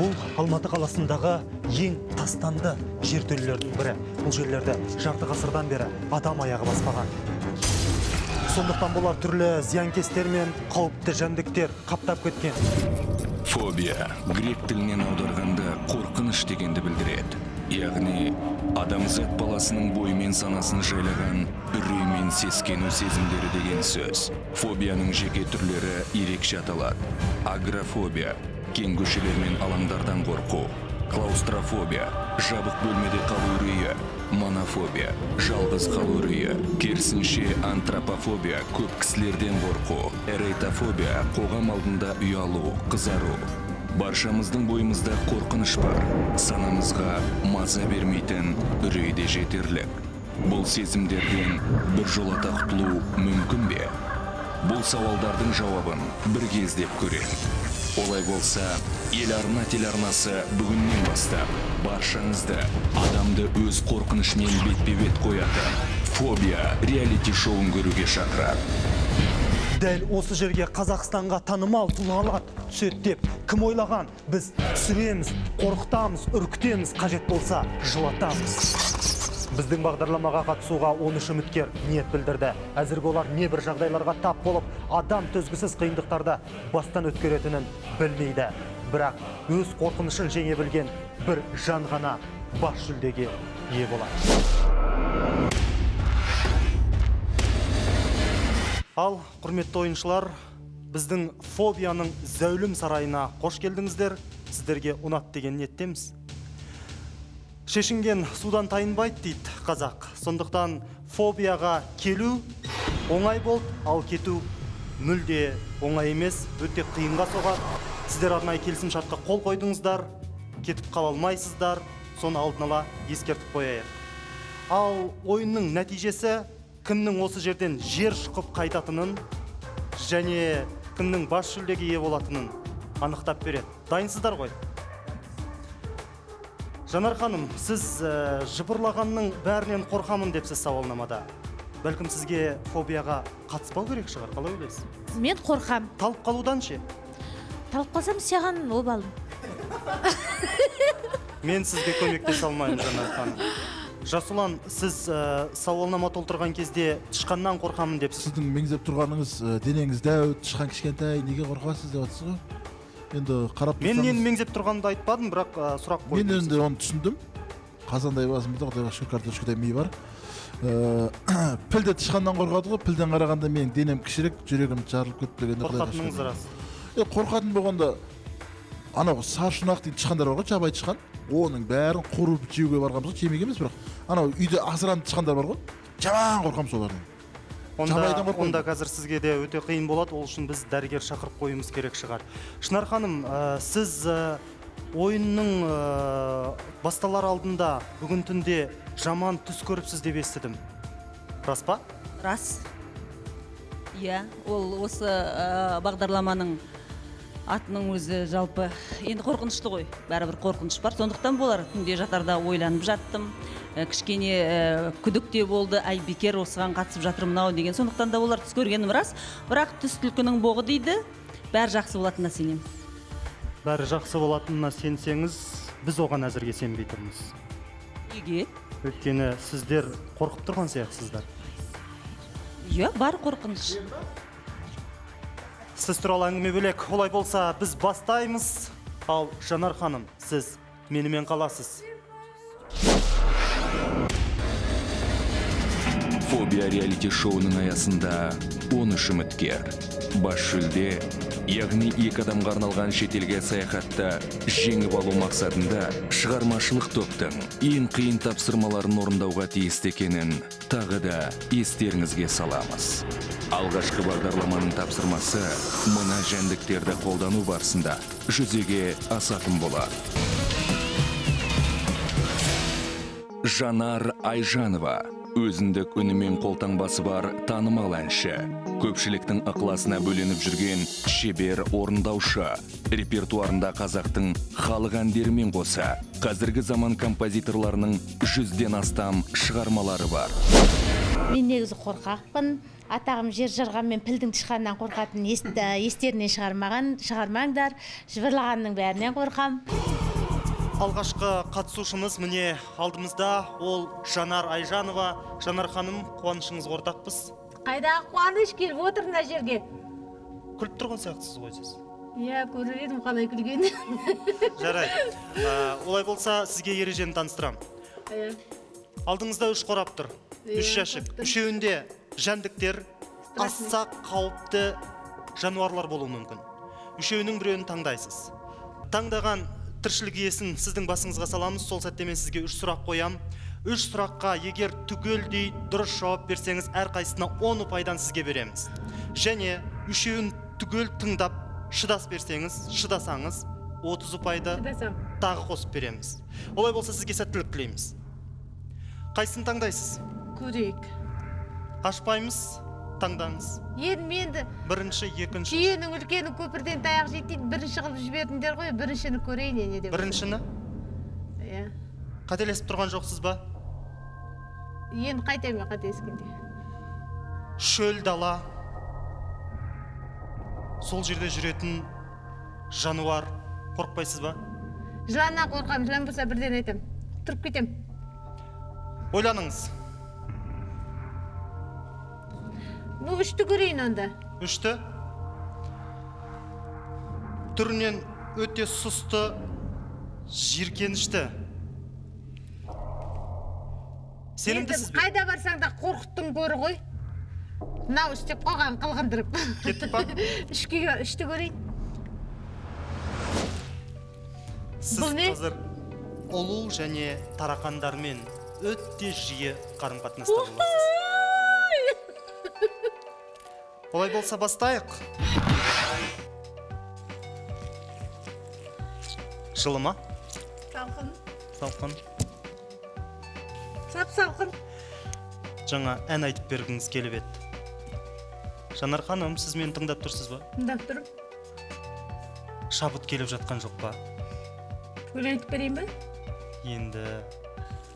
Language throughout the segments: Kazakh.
бұл Алматы қаласындағы ең тастанды жертөлелердің бірі. Бұл жерлерді жарты ғасырдан бері адам аяғы баспаған. Сондықтан болар түрлі зиянкестер мен қауіпті жәндіктер қаптап кеткен. Фобия грек тілінен аударғанда қорқыныш дегенді білдіреді. Яғни адамзат баласының бойы мен санасын жайлаған үрей мен сескену сезімдері деген сөз. Фобияның жеке түрлері ерекше аталады. Агорафобия кең көшелер мен алаңдардан қорқу, клаустрофобия жабық бөлмеде қалу үрейі, монофобия жалғыз қалу үрейі, керісінше антропофобия көп кісілерден қорқу, эрейтофобия қоғам алдында ұялу, қызару. Баршамыздың бойымызда қорқыныш бар, санамызға маза бермейтін үрейде жетерлік. Бұл сезімдерден бір жолата құтылу мүмкін бе? Бұл сауалдардың жауабын бір кездеп көрейік. Олай болса, Ел Арна телеарнасы бүгіннен бастап баршаңызды адамды өз қорқынышымен бетпе-бет қояды. Фобия реалити шоуын көруге шақырады. Дәл осы жерге Қазақстанға танымал тұлғалар түседі деп кім ойлаған? Біз түсіреміз, қорқытамыз, үркітеміз, қажет болса жылатамыз. Біздің бағдарламаға қатысуға 13 үміткер ниет білдірді. Әзірге олар не бір жағдайларға тап болып, адам төзгісіз қиындықтарды бастан өткеретінін білмейді. Бірақ өз қорқынышын жеңе білген бір жан ғана бас жүлдеге ие болады. Ал, құрметті ойыншылар, біздің фобияның зәулім сарайына қош келдіңіздер, сіздерге ұнат деген ниеттеміз. Шешінген судан тайынбайды дейді қазақ. Сондықтан фобияға келу оңай болды, ал кету мүлде оңай емес, өте қиынға соғады. Сіздер арнайы келісім шартқа қол қойдыңыздар, кетіп қала алмайсыздар, соны алдын ала ескертіп қояйық. Ал ойынның нәтижесі кімнің осы жерден жер шықып қайтатынын және кімнің бас жүлдеге ие болатынын анықтап береді. Дайынсыздар ғой? Жанар ханым, сіз жыбырлағанның бәрінен қорқамын депсіз сауалнамада. Бәлкім сізге фобияға қатыспау керек шығар, қалай ойлайсыз? Мен қорқам. Талып қалудан ше? Талып қалсам, саған обалым. Мен сізге көмектесе алмаймын, Жанар ханым. Жасулан, сіз сауалнама толтырған кезде тышқаннан қорқамын депсіз. Сіздің меңзеп тұрғаныңыз денеңіз дәу, тышқан кішкентай, неге қорқасыз деп отырсыз ғой? Енді қарап тұрсаңыз. Мен меңзеп тұрғанымды айтпадым, бірақ сұрақ қойдым. Мен енді оны түсіндім. Қазандай басымызда құдай шүкір картошкадай мей бар. Пілді тышқаннан қорқады ғой, пілден қарағанда мен денем кішірек, жүрегім жарылып кетпегенде қорқатыныңыз рас. Қорқатын болғанда анау саршұнақ дейді тышқандар бар ғой, жабайы тышқан. Оның бәрін қорып жеуге барғамыз ғой, жемек емес, бірақ анау үйде асыран тышқандар бар ғой, жаман қорқамыз олардың. Онда қазір сізге де өте қиын болады, ол үшін біз дәрігер шақырып қойымыз керек шығар. Шынар ханым, сіз ойынның басталар алдында бүгін түнде жаман түс көріпсіз деп естідім. Рас па? Рас. Иә, ол осы бағдарламаның атының өзі жалпы енді қорқынышты ғой, бәрібір қорқыныш бар. Сондықтан болар түнде жатарда ойланып жаттым, кішкене күдікте болды, ай бекер осыған қатысып жатырмын-ау деген. Сондықтан да олар түс көргенім рас, бірақ түс түлкінің боғы дейді, бәрі жақсы болатынына сенем. Бәрі жақсы болатынына сенсеңіз, біз оған әзірге сенбейтіміз. Неге? Өйткені сіздер қорқып тұрған сияқтысыздар. Иә, бар қорқыныш. Сіз туралы әңгіме бөлек. Олай болса, біз бастаймыз. Ал, Жанар ханым, сіз менімен қаласыз. Фобия реалити шоуының аясында 13 үміткер. Бас жүлде, яғни екі адамға арналған шетелге саяхатта жеңіп алу мақсатында шығармашылық топтың ең қиын тапсырмаларын орындауға тиісті екенін тағы да естеріңізге саламыз. Алғашқы бағдарламаның тапсырмасы мына жәндіктерді қолдану барысында жүзеге асатын болады. Жанар Айжанова өзіндік үнімен қолтаңбасы бар танымал әнші. Көпшіліктің ықыласына бөленіп жүрген шебер орындаушы. Репертуарында қазақтың халық әндерімен қоса қазіргі заман композиторларының 100-ден астам шығармалары бар. Мен негізі қорқақпын. Атағым жер жарғанмен пілдің тышқаннан қорқатын естерінен шығармаңдар, жыбырлағанның бәрінен қорқам. алғашқы қатысушымыз міне алдымызда, ол Жанар Айжанова. Жанар ханым, қуанышыңыз ортақпыз. Қайда қуаныш, келіп отыр мына жерге. Күліп тұрған сияқтысыз ғой сіз. Иә, көрер едім қалай күлгенін. Жарайды. Олай болса, сізге ережені таныстырам. Алдыңызда үш қорап тұр. Үш жәшік. Үшеуінде жәндіктер, асса қауіпті жануарлар болуы мүмкін. Үшеуінің біреуін таңдайсыз. Таңдаған тіршілік иесін сіздің басыңызға саламыз. Сол сәтте мен сізге үш сұрақ қоям. Үш сұраққа егер түгелдей дұрыс жауап берсеңіз, әрқайсына 10 ұпайдан сізге береміз. Және үшеуін түгел тыңдап шыдасаңыз 30 ұпайды тағы қосып береміз. Олай болса, сізге сәттілік тілейміз. Қайсын таңдайсыз? Көрейік. Ашпаймыз, таңдаңыз. Енді бірінші, екінші. Түйенің үлкені көпірден таяқ жетейді, бірінші қылып жібердіңдер ғой, біріншіні көрейін ене деп. Біріншіні? Иә. Қателесіп тұрған жоқсыз ба? Енді қайтайма қателескенде. Шөл дала. Сол жерде жүретін жануар, қорқпайсыз ба? Жыланнан қорқам, жылан болса бірден айтам. Тұрып кетем. Ойланыңыз. Бұл үшті көрейін онда. Үшті? Түрінен өте сұсты, жиркенішті. Сенімдісіз бе? Қайда барсаң да қорқыттың көрі ғой. Нау, үстеп қоған қылғындырып. Кеттіп па? Үшті көрейін. Сіз қазір ұлу және тарақандармен өтте жиі қарым-қатынастар боласыз. Олай болса, бастайық. Жылы ма? Салқын. Салқын. Сап-салқын. Жаңа ән айтып бергіңіз келіп еді. Жанар ханым, сіз мені тыңдап тұрсыз ба? Тыңдап тұрып. Шабыт келіп жатқан жоқ па? Өлі айтып берейін ба? Енді...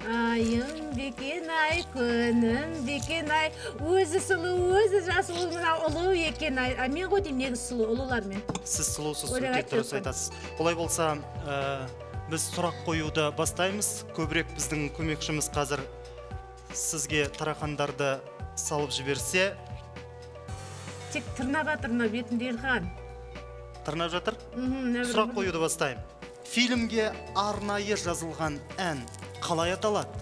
Айым бекен ай, күнім бекен ай, өзі сұлу, өзі жасы ұлы екен ай. Мен қойдем негіз сұлу, ұлылар мен. Сіз сұлусыз, өте дұрыс айтасыз. Олай болса, біз сұрақ қоюды бастаймыз. Көбірек біздің көмекшіміз қазір сізге тарақандарды салып жіберсе. Тек тырнап бетімдер қан. Тырнап жатыр? Сұрақ қоюды бастайым. Фильмге арнайы жазылған ән қалай аталады?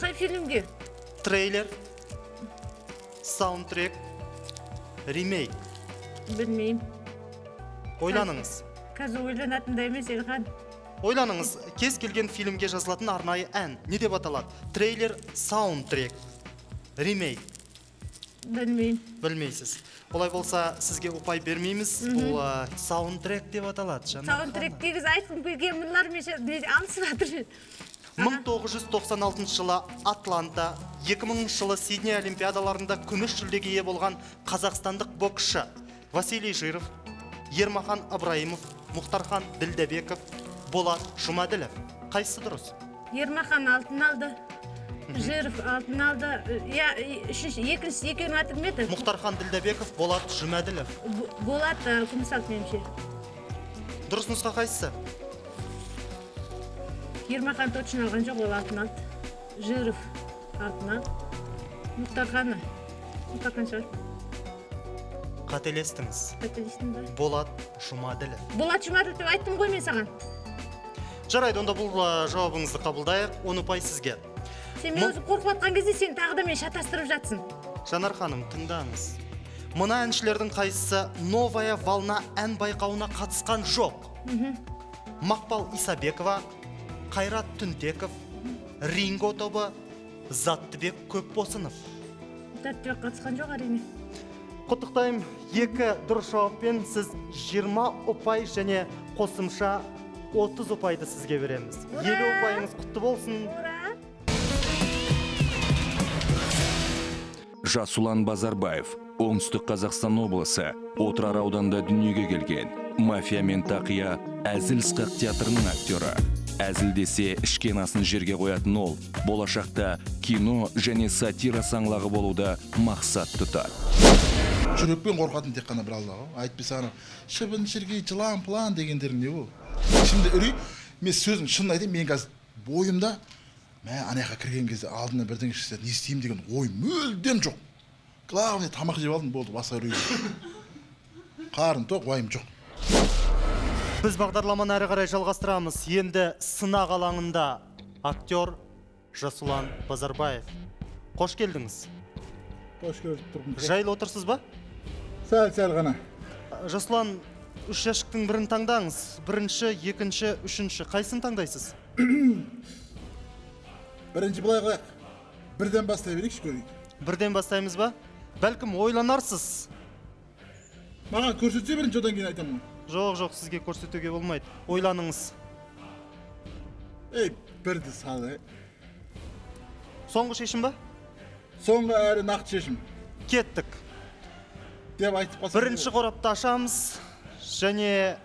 Қай фильмге? Трейлер, саундтрек, ремейк. Білмеймін. Ойланыңыз. Қазір ойланатындай емес, Елхан. Ойланыңыз, кез келген фильмге жазылатын арнайы ән не деп аталады? Трейлер, саундтрек, ремейк. Білмеймін. Білмейсіз. Олай болса, сізге ұпай бермейміз. Бұл саундтрек деп аталады, Жанар ханым. Саундтрек дегіз айтқым келген мұнлар мен аңсыз атыр. 1996 жылы Атланта, 2000 жылы Сидней Олимпиадаларында күміс жүлдеге ие болған қазақстандық боксшы Василий Жиров, Ермахан Ыбрайымов, Мұхтархан Ділдәбеков, Болат Жұмаділов. Қайсы дұрыс? Ермахан алтын алды. Жиров алтын алды. Екінші екеуін атып меті? Мұхтархан Ділдәбеков, Болат Жұмаділов. Болат күміс алды менімше. Дұрыс нұсқа қайсысы? Ермахан точын алған жоқ, ол алтын алды. Жиров алтын алды. Мұхтарханы. Мұхтархан шығар. Қателестіңіз. Қателестің ба? Болат Жұмаділов. Болат Жұмаділов деп айттым ғой мен саған. Жарайды, онда бұл жауабыңызды қабылдайық. 10 ұпай сізге. Сен мен өзі қорқпатқан кезде, сен тағы да мен шатастырып жатсын. Жанар ханым, тыңдаңыз. Мұна әншілердің қайсысы «Новая волна» ән байқауына қатысқан жоқ. Мақпал Исабекова, Қайрат Түнтеков, Ринго тобы, Заттыбек Көпбосынов. Заттыбек қатысқан жоқ, әрине. Құттықтайым, екі дұрыс жауаппен сіз 20 ұпай және қосымша 30 ұпайды сізге береміз. 50 ұпайыңыз құтты болсын. Жасулан Базарбаев, Оңтүстік Қазақстан облысы, Отырар ауданында дүниеге келген. Мафия мен тақия әзіл-сықақ театрының актері. Әзілдесе ішкен асын жерге қоятын ол, болашақта кино және сатира саңлағы болуды мақсат тұтады. Жүрекпен қорқатын тек қана бір Аллаға, айтпесаны, шыбын-шіркей, жылан-план дегендер не ол? Şimdi үрей мен сөзім шын айтайын, мен қазір бойымда мә анаяққа кірген кезде алдына бірдеңе шықса не істеймін деген ой мүлдем жоқ. Главное тамақ жеп алдым, болды, басқа үрейім қарным тоқ, уайым жоқ. Біз бағдарламаны әрі қарай жалғастырамыз. Енді сынақ алаңында актер Жасулан Базарбаев. Қош келдіңіз. Қош көрдік тұрмыз. Жайлы отырсыз ба? Сәл-сәл ғана. Жасулан, үш жәшіктің бірін таңдаңыз. Бірінші, екінші, үшінші. Қайсын таңдайсыз? Бірінші былай қылайық. Бірден бастай берейікші көрейік. Бірден бастаймыз ба? Бәлкім ойланарсыз. Маған көрсетсе бірінші одан кейін айтамын. Жоқ, жоқ, сізге көрсетуге болмайды. Ойланыңыз. Ей, бірді салы. Соңғы шешім ба? Соңғы әрі нақты шешім. Кеттік. Деп айтып қасым. Бірінші қорапты ашамыз. Және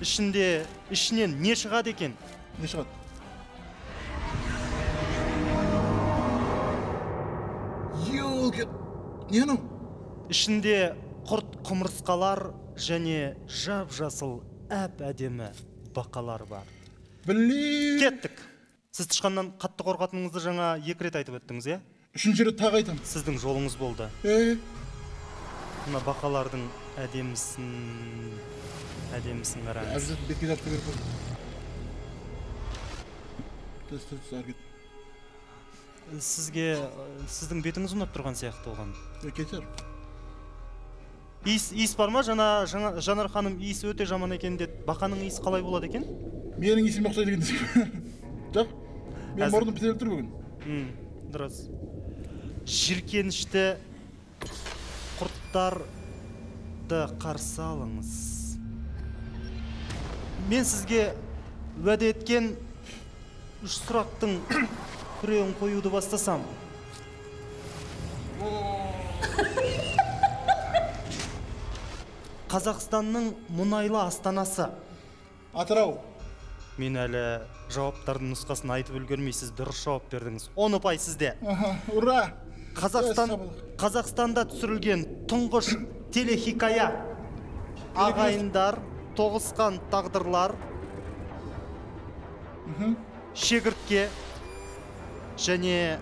ішінен не шығады екен? Не шығады? Елге, не анау? Ішінде құрт құмырсқалар және жап-жасыл әп-әдемі бақалар бар. Біле... Кеттік. Сіз тышқаннан қатты қорқатыныңызды жаңа екі рет айтып өттіңіз, е? Үшінші рет тағы айтамын. Сіздің жолыңыз болды. Мына бақалардың әдемісін қараңыз. Әжет, бетке жарты беріп болды. Төс-төс, әргет. Сізге, сіздің бетіңіз ұнап тұрған сияқты оған. Кетер. Иіс бар ма? Жанар ханым, иіс өте жаман екен деді. Бақаның иіс қалай болады екен? Менің иісім ұқсайды екен десек. Жоқ, мен мұрным пітеліп тұр бүгін. Дұрыс. Жиркенішті құрттарды қарсы алыңыз. Мен сізге уәде еткен үш сұрақтың күреуін қоюды бастасам. Қазақстанның мұнайлы астанасы. Атырау. Мен әлі жауаптардың нұсқасын айтып үлгермейсіз, дұрыс жауап бердіңіз. 10 ұпай сізде. Ура! Қазақстанда түсірілген тұңғыш телехикая. Ағайындар, тоғысқан тағдырлар, шегіртке және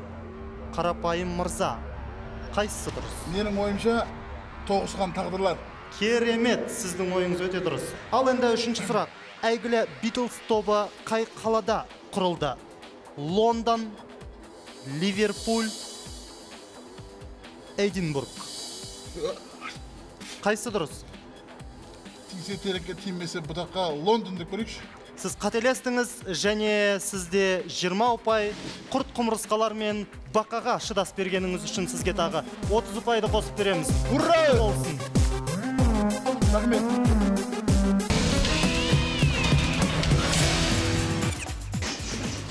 қарапайым мырза. Қайсысы дұрыс? Менің ойымша тоғысқан тағдырлар. Керемет, сіздің ойыңыз өте дұрыс. Ал енді үшінші сұрақ. Әйгілі Битлз тобы қай қалада құрылды? Лондон, Ливерпуль, Эдинбург. Қайсы дұрыс? Тисе терекке тимесе бұтаққа Лондонды көрейікші. Сіз қателестіңіз және сізде 20 ұпай. Құрт құмырсқалар мен бақаға шыдас бергеніңіз үшін сізге тағы 30 ұпайды қосып береміз. Ура! Олсын! Рахмет.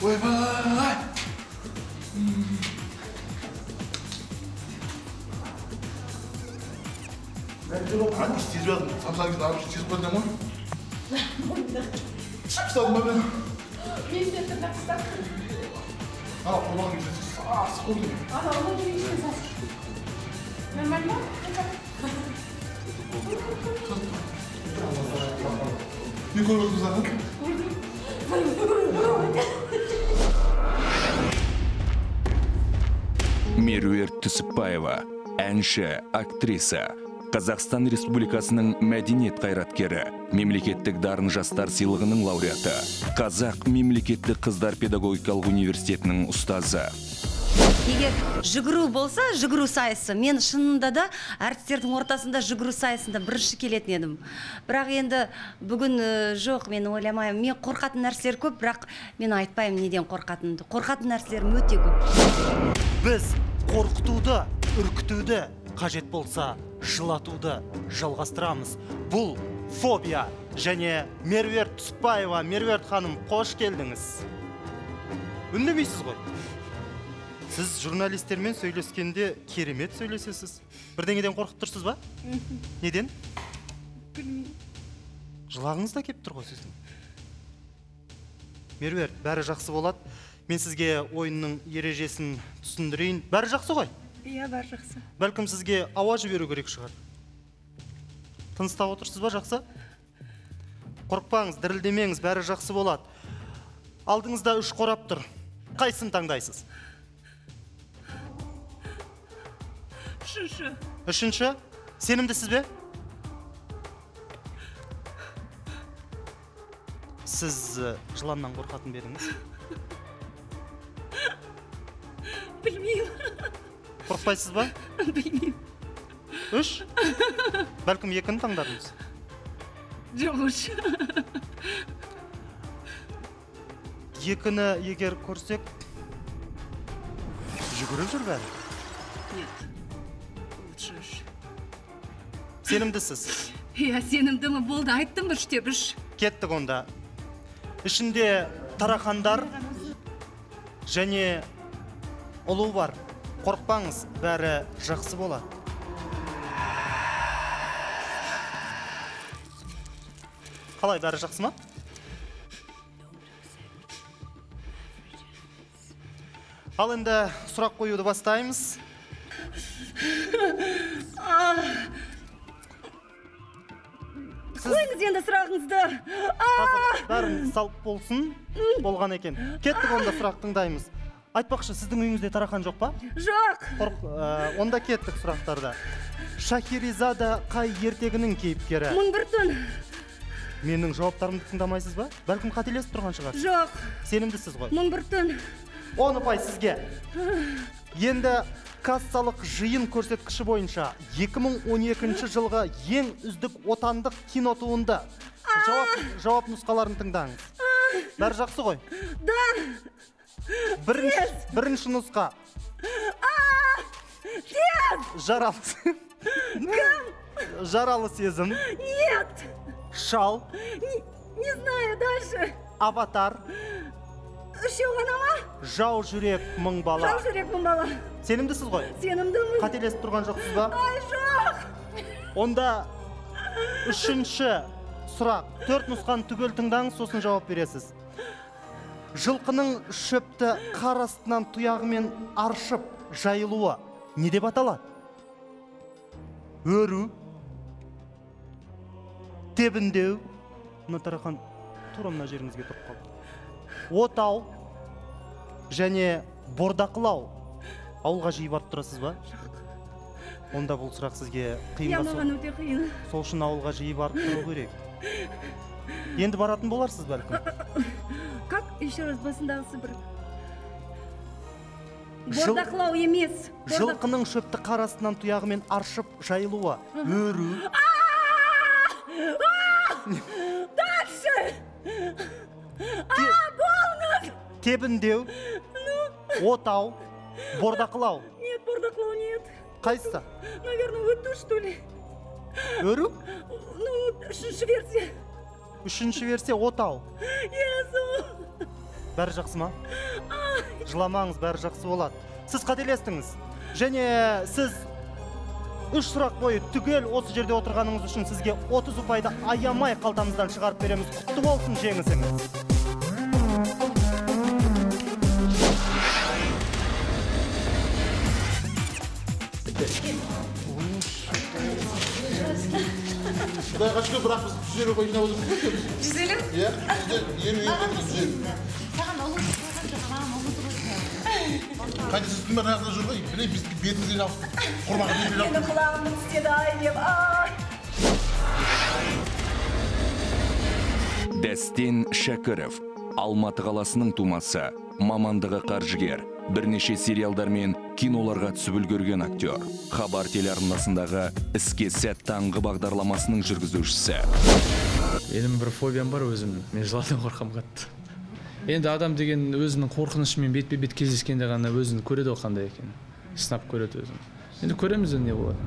Ойбай! Армыш тез бәдім. Самсаң кет армыш тез бөлінем ой? Қысталдым ба бәдім? Мен бәдім қысталдым. Ана құрбан кешесі сасы қолдым. Ана құрбан кешесі сасы. Нормаль ма? Не көріп ұзаған? Меруерт Түсіпбаева, әнші, актриса, Қазақстан Республикасының мәдениет қайраткері, мемлекеттік дарын жастар сыйлығының лауреаты, Қазақ мемлекеттік қыздар педагогикалық университетінің ұстазы. Егер жүгіру болса, жүгіру сайысы. Мен шынында да әртістердің ортасында жүгіру сайысында бірінші келетін едім. Бірақ енді бүгін жоқ, мен ойламаймын. Мен қорқатын нәрселер көп, бірақ мен айтпаймын неден қорқатынымды. Қорқатын нәрселерім өте көп. Біз қорқытуды, үркітуді, қажет болса, жылатуды жалғастырамыз. Бұл фобия және Меруерт Түсіпбаева. Меруерт ханым, қош келдіңіз. Үндемейсіз ғой? Сіз журналистермен сөйлескенде керемет сөйлесесіз. Бірдеңеден қорқып тұрсыз ба? Неден? Білмеймін. Жылағыңыз да кеп тұр ғой сіздің. Меруерт, бәрі жақсы болады. Мен сізге ойынның ережесін түсіндірейін. Бәрі жақсы ғой? Иә, бәрі жақсы. Бәлкім сізге ауа жіберу керек шығар. Тыныстап отырсыз ба, жақсы? Қорқпаңыз, дірілдемеңіз, бәрі жақсы болады. Алдыңызда үш қорап тұр. Қайсын таңдайсыз? Үшінші. Үшінші? Сенімдісіз бе? Сіз жыланнан қорқатын беріңіз. Білмеймін. Қорқпайсыз ба? Білмеймін. Үш? Бәлкім екіні таңдадыңыз? Жоқ, үш. Екіні егер көрсек, жүгіріп жүр бәрі? Нет. Лучше үш. Сенімдісіз? Иә, сенімдімі болды. Айттым үш деп үш. Кеттік онда. Ішінде тарақандар және ұлу бар. Қорқпаңыз, бәрі жақсы болады. Қалай, бәрі жақсы ма? Ал енді сұрақ қоюды бастаймыз. Қойыңыз енді сұрағыңызды. Бәрін салып болсын, болған екен. Кеттік онда сұрақтың даймыз. Айтпақшы, сіздің үйіңізде тарақан жоқ па? Жоқ. Онда кеттік сұрақтарда. Шахерезада қай ертегінің кейіпкері? Мың бір түн. Менің жауаптарымды тыңдамайсыз ба? Бәлкім қателесіп тұрған шығар. Жоқ. Сенімдісіз ғой? Мың бір түн. Оны пай сізге. Енді кассалық жиын көрсеткіші бойынша 2012 жылғы ең үздік отандық кинотуынды. Жауап нұсқаларын тыңдаңыз. Бәрі жақсы ғой? Да. Бірінші нұсқа. Жаралы сезім. Нет. Шал. Не знаю дальше. Аватар. Үшеу ғана ма? Жау жүрек мың бала. Жау жүрек мың бала. Сенімдісіз ғой? Сенімдімін. Қателесіп тұрған жоқсыз ба? Ай, жоқ. Онда үшінші сұрақ. Төрт нұсқан түгел тыңдаңыз, сосын жауап бересіз. Жылқының шөпті қар астынан тұяғымен аршып жайылуы не деп аталады? Өру, тебіндеу. Мына тарақан турамына жеріңізге тұрып қалды. Отау және бордақылау. Ауылға жиі барып тұрасыз ба? Онда бұл сұрақ сізге қиын басу. Сол үшін ауылға жиі барып тұру керек. Енді баратын боларсыз бәлкім. Как еще раз басындағысы бір? Бордақылау емес. Жылқының шөпті қарасынан тұяғымен аршып жайылуы. Өру. Дальше! Болнық! Тебіндеу, отау, бордақылау. Нет, бордақылау нет. Қайсы? Наверное, өту, что ли? Өру? Ну, үшінші версия. Үшінші версия отау. Езу! Бәрі жақсы ма? Жыламаңыз, бәрі жақсы болады. Сіз қателестіңіз. Және сіз үш сұрақ бойы түгел осы жерде отырғаныңыз үшін сізге 30 ұпайды аямай қалтамыздан шығарып береміз. Құтты болсын жеңісіңіз. Құдайға шүкір, бірақ біз түзелі қойында өзіміз көтеріз. Түзелі? Иә, ең-ең түзелі. Саған олың тұрған жоқ, маған олың тұрған жоқ. Қайда сіз түнбәрін арасында жүр ғой, біле, біздің бетіңізден алып, құрмаға бетіңізден алып. Енді құлағымды түстеді, ай деп, ай! Дәстен Шәкіров, Алматы қаласының тумасы, мамандығы қаржыгер, бірнеше сериалдар мен киноларға түсіп үлгерген актер. Хабар телеарнасындағы «Іске сәт» таңғы бағдарламасының жүргізушісі. Менің бір фобиям бар өзімнің. Мен жыланнан қорқам қатты. Енді адам деген өзінің қорқынышымен бетпе-бет кездескенде ғана өзін көреді қандай екен. Сынап көреді өзін. Енді көреміз не болады.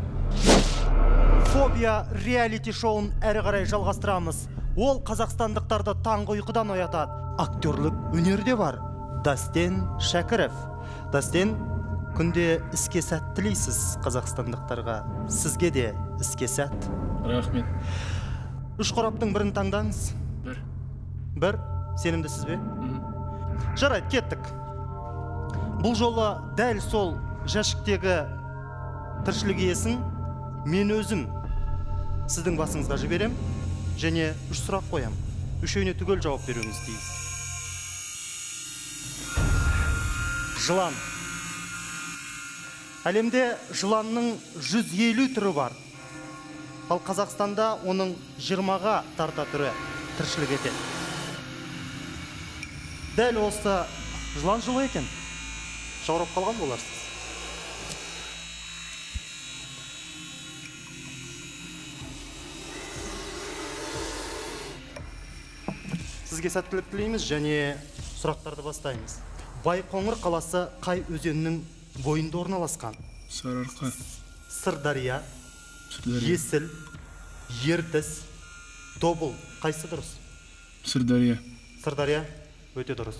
Фобия реалити-шоуын әрі қарай жалғастырамыз. Ол қазақстандықтарды таңғы ұйқыдан оятады. Актерлік өнерде бар. Дәстен Шәкіров. Дәстен, күнде іске сәт тілейсіз қазақстандықтарға. Сізге де іске сәт. Рахмет. Үш қораптың бірін таңдаңыз. Бір. Бір? Сенімдісіз бе? Жарайды, кеттік. Бұл жолы дәл сол жәшіктегі тіршілік иесін мен өзім сіздің басыңызға жіберем және үш сұрақ қоям. Үшеуіне түгел жауап беруіңіз дейіз. жылан. Әлемде жыланның 150 түрі бар. Ал Қазақстанда оның 20-ға тарта түрі тіршілік етеді. Дәл осы жылан жылы екен. Жаурап қалған боларсыз. Сізге сәттілік тілейміз және сұрақтарды бастаймыз. Байқоңыр қаласы қай өзенінің бойында орналасқан? Сарыарқа. Сырдария, Есіл, Ертіс, Тобыл. Қайсы дұрыс? Сырдария. Сырдария өте дұрыс.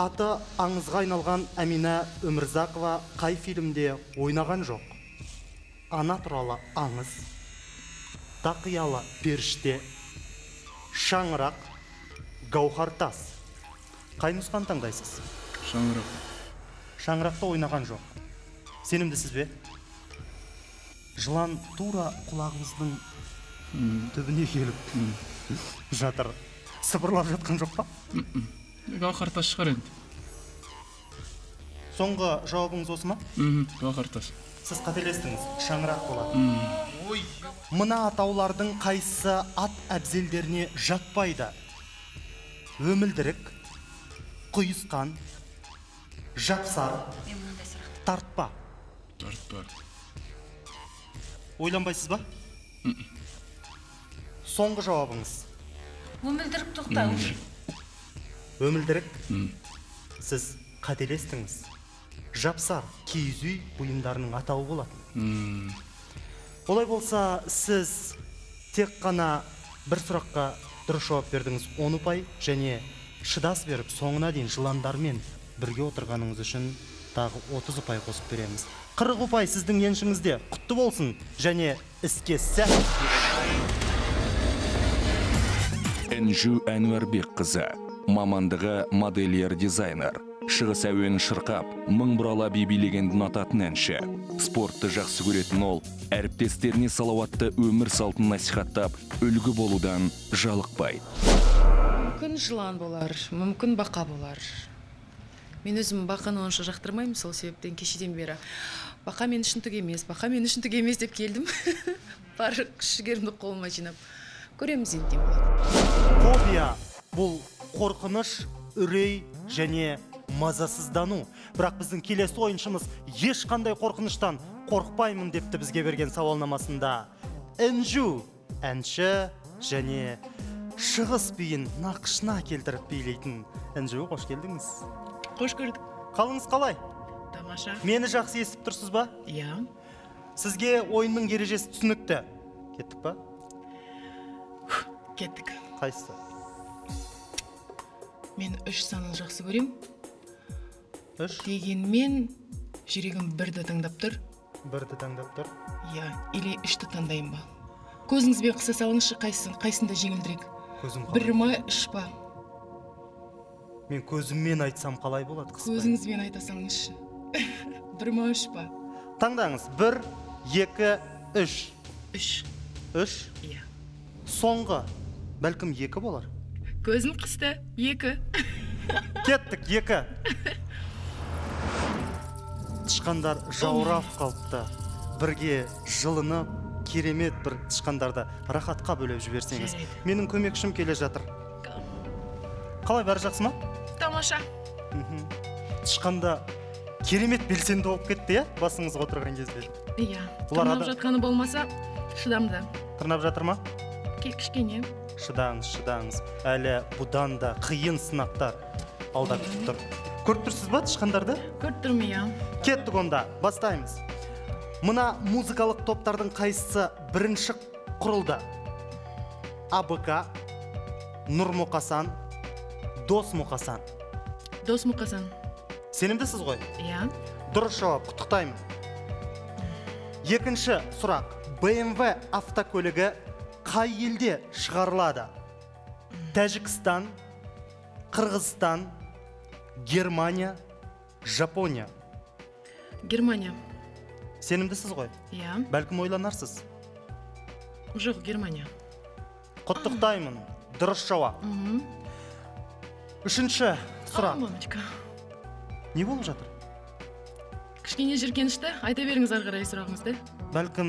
Аты аңызға айналған Әмина Өмірзақова қай фильмде ойнаған жоқ? Ана туралы аңыз, Тақиялы періште, Шаңырақ, Гауһартас. Қай нұсқаны таңдайсыз? Шаңырақ. Шаңырақта ойнаған жоқ. Сенімдісіз бе? Жылан тура құлағыңыздың түбіне келіп жатыр. Сыбырлап жатқан жоқ па? Гауһартас шығар енді. Соңғы жауабыңыз осы ма? Гауһартас. Сіз қателестіңіз. Шаңырақ болады. Мына атаулардың қайсы ат әбзелдеріне жатпайды? Өмілдірік, құйысқан, жапсар, тартпа. Тартпа. Ойланбайсыз ба? Соңғы жауабыңыз. Өмілдірік тоқтаңыз. Өмілдірік? Сіз қателестіңіз. Жапсар киіз үй бұйымдарының атауы болатын. Олай болса, сіз тек қана бір сұраққа дұрыс жауап бердіңіз, 10 ұпай, және шыдас беріп, соңына дейін жыландармен бірге отырғаныңыз үшін тағы 30 ұпай қосып береміз. 40 ұпай сіздің еншіңізде. Құтты болсын және іске сәт. Інжу Әнуарбек қызы. Мамандығы модельер-дизайнер. Шығыс әуен шырқап, мың бұрала бибилегенді ататын әнші. Спортты жақсы көретін ол, әріптестеріне салауатты өмір салтын насихаттап, үлгі болудан жалықпай. Мүмкін жылан болар, мүмкін бақа болар. Мен өзім бақаны онша жақтырмаймын, сол себептен кешеден бері. Бақа мен үшін түк емес, бақа мен үшін түк емес деп келдім. Бар күш-жігерімді қолыма жинап. Көреміз енді болады. Фобия бұл қорқыныш, үрей және мазасыздану. Бірақ біздің келесі ойыншымыз ешқандай қорқыныштан қорқпаймын депті бізге берген сауалнамасында. Інжу әнші және шығыс биін нақышына келтіріп билейтін. Інжу, қош келдіңіз. Қош көрдік. Қалыңыз қалай? Тамаша. Мені жақсы естіп тұрсыз ба? Иә. Сізге ойынның ережесі түсінікті. Кеттік па? Кеттік. Қайсы? Мен 3 санын жақсы көрем. Дегенмен жүрегім бірді таңдап тұр. Бірді таңдап тұр? Иә, или үшті таңдайым ба? Көзіңізбен қыса салыңызшы, қайсында жеңілдірек? Көзім қалай? Бір ма, үш па? Мен көзіммен айтсам қалай болады, қыспай? Көзіңізбен айта салыңызшы. Бір ма, үш па? Таңдаңыз. 1, 2, 3. 3. 3? Иә. Соңғы, бәлкім 2 болар? Көзім қысты, 2. Кеттік, 2. Тышқандар жаурап қалыпты. Бірге жылынып, керемет бір тышқандарды рахатқа бөліп жіберсеңіз. Менің көмекшім келе жатыр. Қалай, бәрі жақсы ма? Тамаша. Тышқанда керемет белсенді болып кетті, е? Басыңызға отырған кезде. Иә. Тырнап жатқаны болмаса, шыдамды. Тырнап жатыр ма? Кішкене. Шыдаңыз, шыдаңыз. Әлі бұдан да қиын сынақтар алдап тұр. Көріп тұрсыз ба тышқандарды? Көріп тұрмын. Кеттік онда, бастаймыз. Мына музыкалық топтардың қайсысы бірінші құрылды? АБК, Нұр Мұқасан, Дос Мұқасан. Дос Мұқасан. Сенімдісіз ғой? Иә. Дұрыс жауап, құттықтаймын. Екінші сұрақ. BMW автокөлігі қай елде шығарылады? Тәжікстан, Қырғызстан, Германия, Жапония. Германия. Сенімдісіз ғой? Иә. Бәлкім ойланарсыз? Жоқ, Германия. Құттықтаймын. Дұрыс жауап. Үшінші сұрақ. не болып жатыр? Кішкене жиркенішті, айта беріңіз ары қарай сұрағыңызды. Бәлкім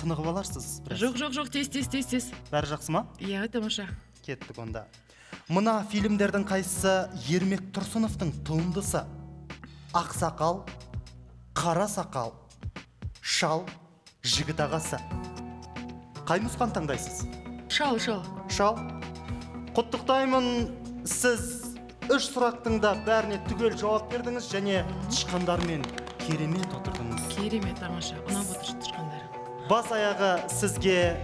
тынығып аларсыз. Жоқ, тез. Бәрі жақсы ма? Иә, тамаша. Кеттік онда. Мына фильмдердің қайсысы Ермек Тұрсыновтың туындысы? Ақсақал, қара сақал, шал, жігіт ағасы. Қай нұсқан таңдайсыз? Шал. Құттықтаймын, сіз үш сұрақтың да бәріне түгел жауап бердіңіз және тышқандармен керемет отырдыңыз. Керемет, тамаша, ұнап отыр тышқандар. Бас аяғы сізге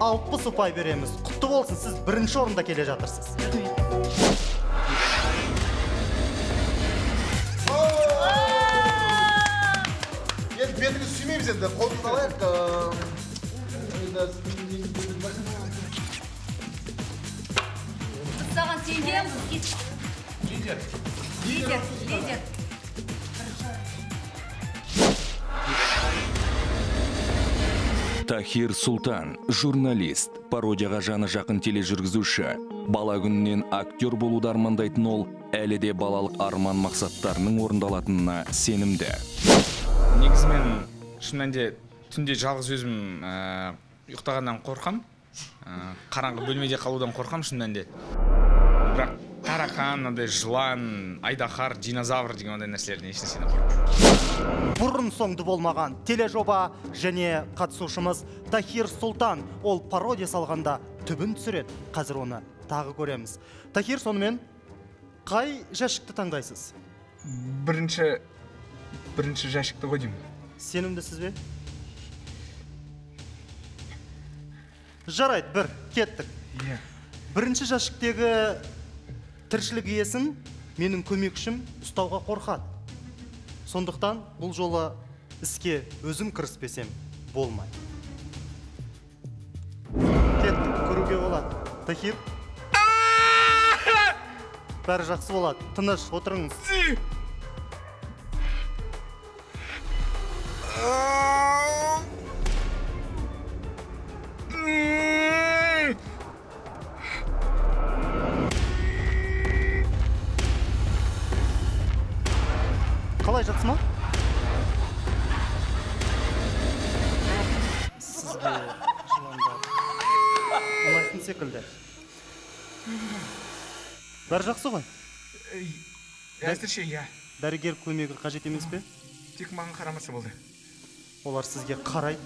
60 ұпай береміз. Құтты болсын, сіз бірінші орында келе жатырсыз. Енді бетіңіз сүймейміз енді, қолымыз алайық. Саған сендем, лидер. Тахир Сұлтан, журналист, пародияға жаны жақын тележүргізуші. Бала күнінен актер болуды армандайтын ол, әлі де балалық арман мақсаттарының орындалатынына сенімді. Негізі мен шынында түнде жалғыз өзім ұйықтағаннан қорқам, қараңғы бөлмеде қалудан қорқам шынында. Бірақ тарақан, жылан, айдақар, динозавр деген ондай нәрселердің ешін сені қорқып. Бұрын соңды болмаған тележоба және қатысушымыз Тахир Сұлтан. Ол пародия салғанда түбін түсіреді. Қазір оны тағы көреміз. Тахир, сонымен қай жәшікті таңдайсыз? Бірінші жәшікті қойдым. Сенімдісіз бе? Жарайды, бір, кеттік. Бірінші жәшіктегі тіршілік иесін менің көмекшім ұстауға қорқады. Сондықтан бұл жолы іске өзім кіріспесем болмайды. Кеттік, көруге болады. Тахир? Бәрі жақсы болады. Тыныш, отырыңыз. Қалай, жақсы ма? Сізге жыландар ұлайтын секілді. Бәрі жақсы ғой? Әзірше, иә. Дәрігер көмегі қажет емес пе? Тек маған қарамаса болды. Олар сізге қарайды.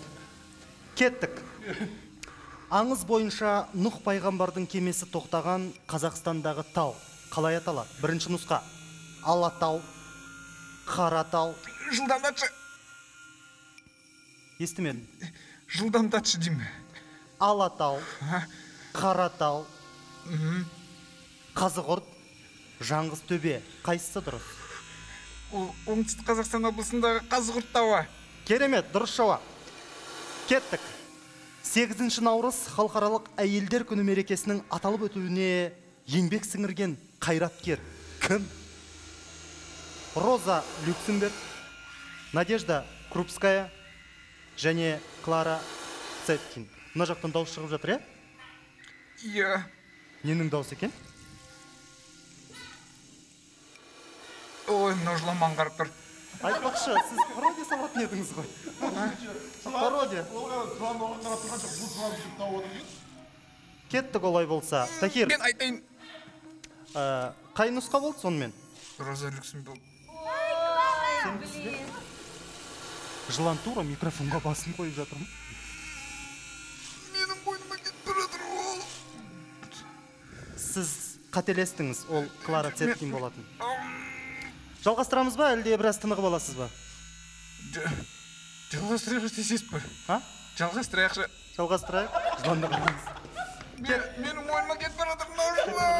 Кеттік. Аңыз бойынша Нұх пайғамбардың кемесі тоқтаған Қазақстандағы тау. Қалай аталады? Бірінші нұсқа. Алатау. Қаратау. Жылдамдатшы. Естімедім. Жылдамдатшы деймін. Алатау, Қаратау, Қазығұрт, Жаңғыз төбе. Қайсысы дұрыс? Оңтүстік Қазақстан облысындағы Қазығұрт тауы. Керемет, дұрыс жауап. Кеттік. 8 наурыз халықаралық әйелдер күні мерекесінің аталып өтуіне еңбек сіңірген қайраткер кім? Роза Люксембург, Надежда Крупская және Клара Цеткин. Мына жақтан дауыс шығып жатыр, е? Иә. Ненің дауысы екен? Ой, мына жылан қарап тұр. Айтпақшы, сіз пародия салатын едіңіз ғой? Пародия. Оған қарап тұрған жоқ, бұл жылан деп тауып отырмыз. Кеттік олай болса. Тахир. Мен айтайын. Қай нұсқа болды сонымен? Роза Люксембург. Жылан тура микрофонға басын қойып жатыр ма? Менің бойныма кетіп жатыр ол. Сіз қателестіңіз, ол Клара Цеткин болатын. Жалғастырамыз ба, әлде біраз тынығып аласыз ба? Жалғастырайық десесіз бе? Жалғастырайық. Жыланда қалыңыз. Менің бойныма кетіп жатыр жылан.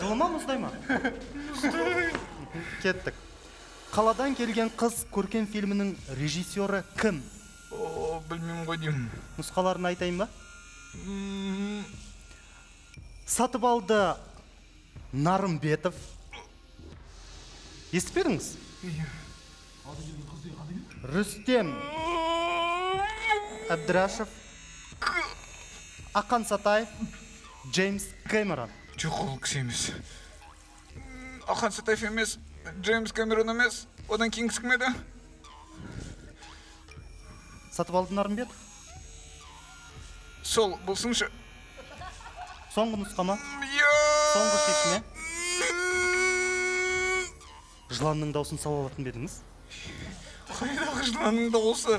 Жылама мұздай ма? Мұздай. Кеттік. Қаладан келген қыз көркем фильмінің режиссері кім? Білмеймін ғой деймін. Нұсқаларын айтайын ба? Сатып алды Нарымбетов. Естіпедіңіз? Рүстем Әбдірашев, Ақан Сатаев, Джеймс Кэмерон. Жоқ, ол кісі емес. Ақан Сатаев емес. Джеймс Кэмерон емес, одан кейін кім еді? Сатып алдың Арымбет? Сол, болсыншы. Соңғы нұсқама? Соңғы шешіме? Жыланның даусын сау алатын бедіңіз? Қайдағы жыланның даусы?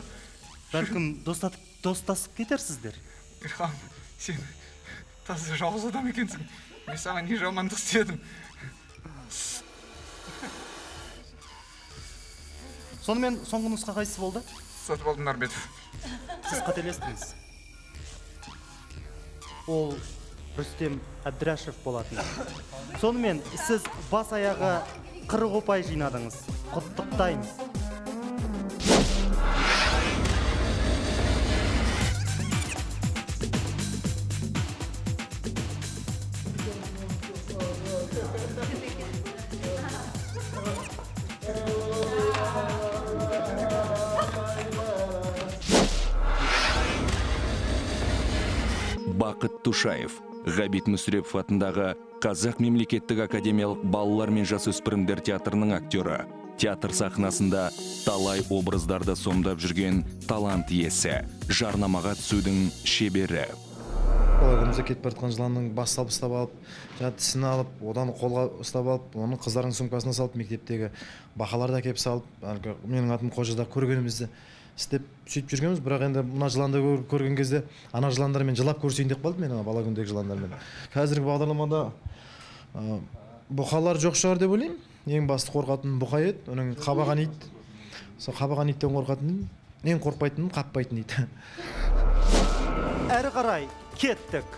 Бәлкім достасып кетерсіздер? Ирхан, сен тазы жауыз адам екенсің. Мен саған не жамандық істедім. Сонымен соңғы нұсқа қайсысы болды? Сатып алдың Нарбетов. Сіз қателестіңіз. Ол Рүстем Әбдірашев болатын. Сонымен сіз бас аяғы 40 ұпай жинадыңыз. Құттықтаймыз. Бақыт Тушаев, Ғабит Мүсірепов атындағы Қазақ мемлекеттік академиялық балалар мен жасөспірімдер театрының актері, театр сахнасында талай образдарды сомдап жүрген талант иесі, жарнамаға түсудің шебері. Қолымызда кетіп бара жатқан жыланның бас салып ұстап алып, тісін алып, одан қолға ұстап алып, оның қыздардың сумкасына салып, мектептегі бақаларды әкеп салып, менің атым қожада көргенімізді істеп сөйтіп жүргеніміз. Бірақ енді мына жыланды көрген кезде ана жыландармен жылап көрсейін деп қалдым мен, бала күндегі жыландармен. Қазіргі бағдарламада бұқалар жоқ шығар деп ойлаймын. Ең басты қорқатын бұқа еді, оның қабаған ит. Сол қабаған иттен қорқатын, ең қорқпайтыным қаппайтын ит. Әрі қарай кеттік.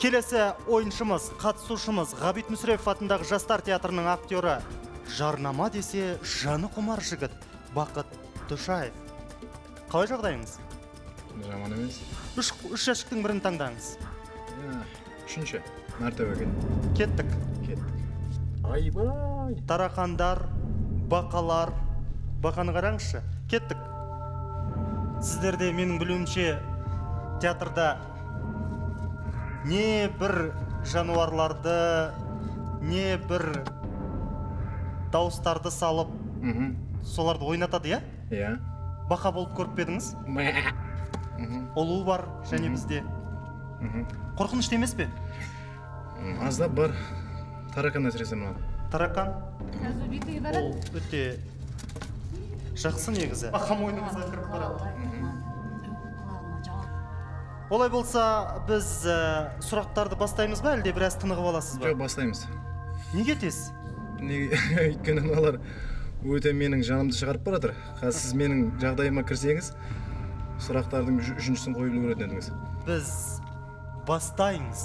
Келесі ойыншымыз, қатысушымыз Ғабит Мүсірепов атындағы жастар театрының актері, жарнама десе жаны құмар жігіт Бақыт Тушаев. Қалай жағдайыңыз? Жаман емес. Үш жәшіктің бірін таңдаңыз. Үшінші, мәртебеге. Кеттік. Айбай! Тарақандар, бақалар, бақаны қараңызшы. Кеттік. Сіздерде менің білуімше театрда не бір жануарларды, не бір дауыстарды салып, соларды ойнатады, я? Иә. Бақа болып көріп педіңіз? Олуы бар және бізде. Қорқынышты емес пе? Аздап бар. Таракан әсіресе мынау. Таракан? Ол өте жақсы негізі. Бақа мойнымызға кіріп барады. Олай болса, біз сұрақтарды бастаймыз ба, әлде біраз тынығып аласыз ба? Жоқ, бастаймыз. Неге тез? Өйткені олар өте менің жанымды шығарып баратыр. Қазір сіз менің жағдайыма кірсеңіз, сұрақтардың үшіншісін қойып үлгеретін едіңіз. Біз бастаймыз.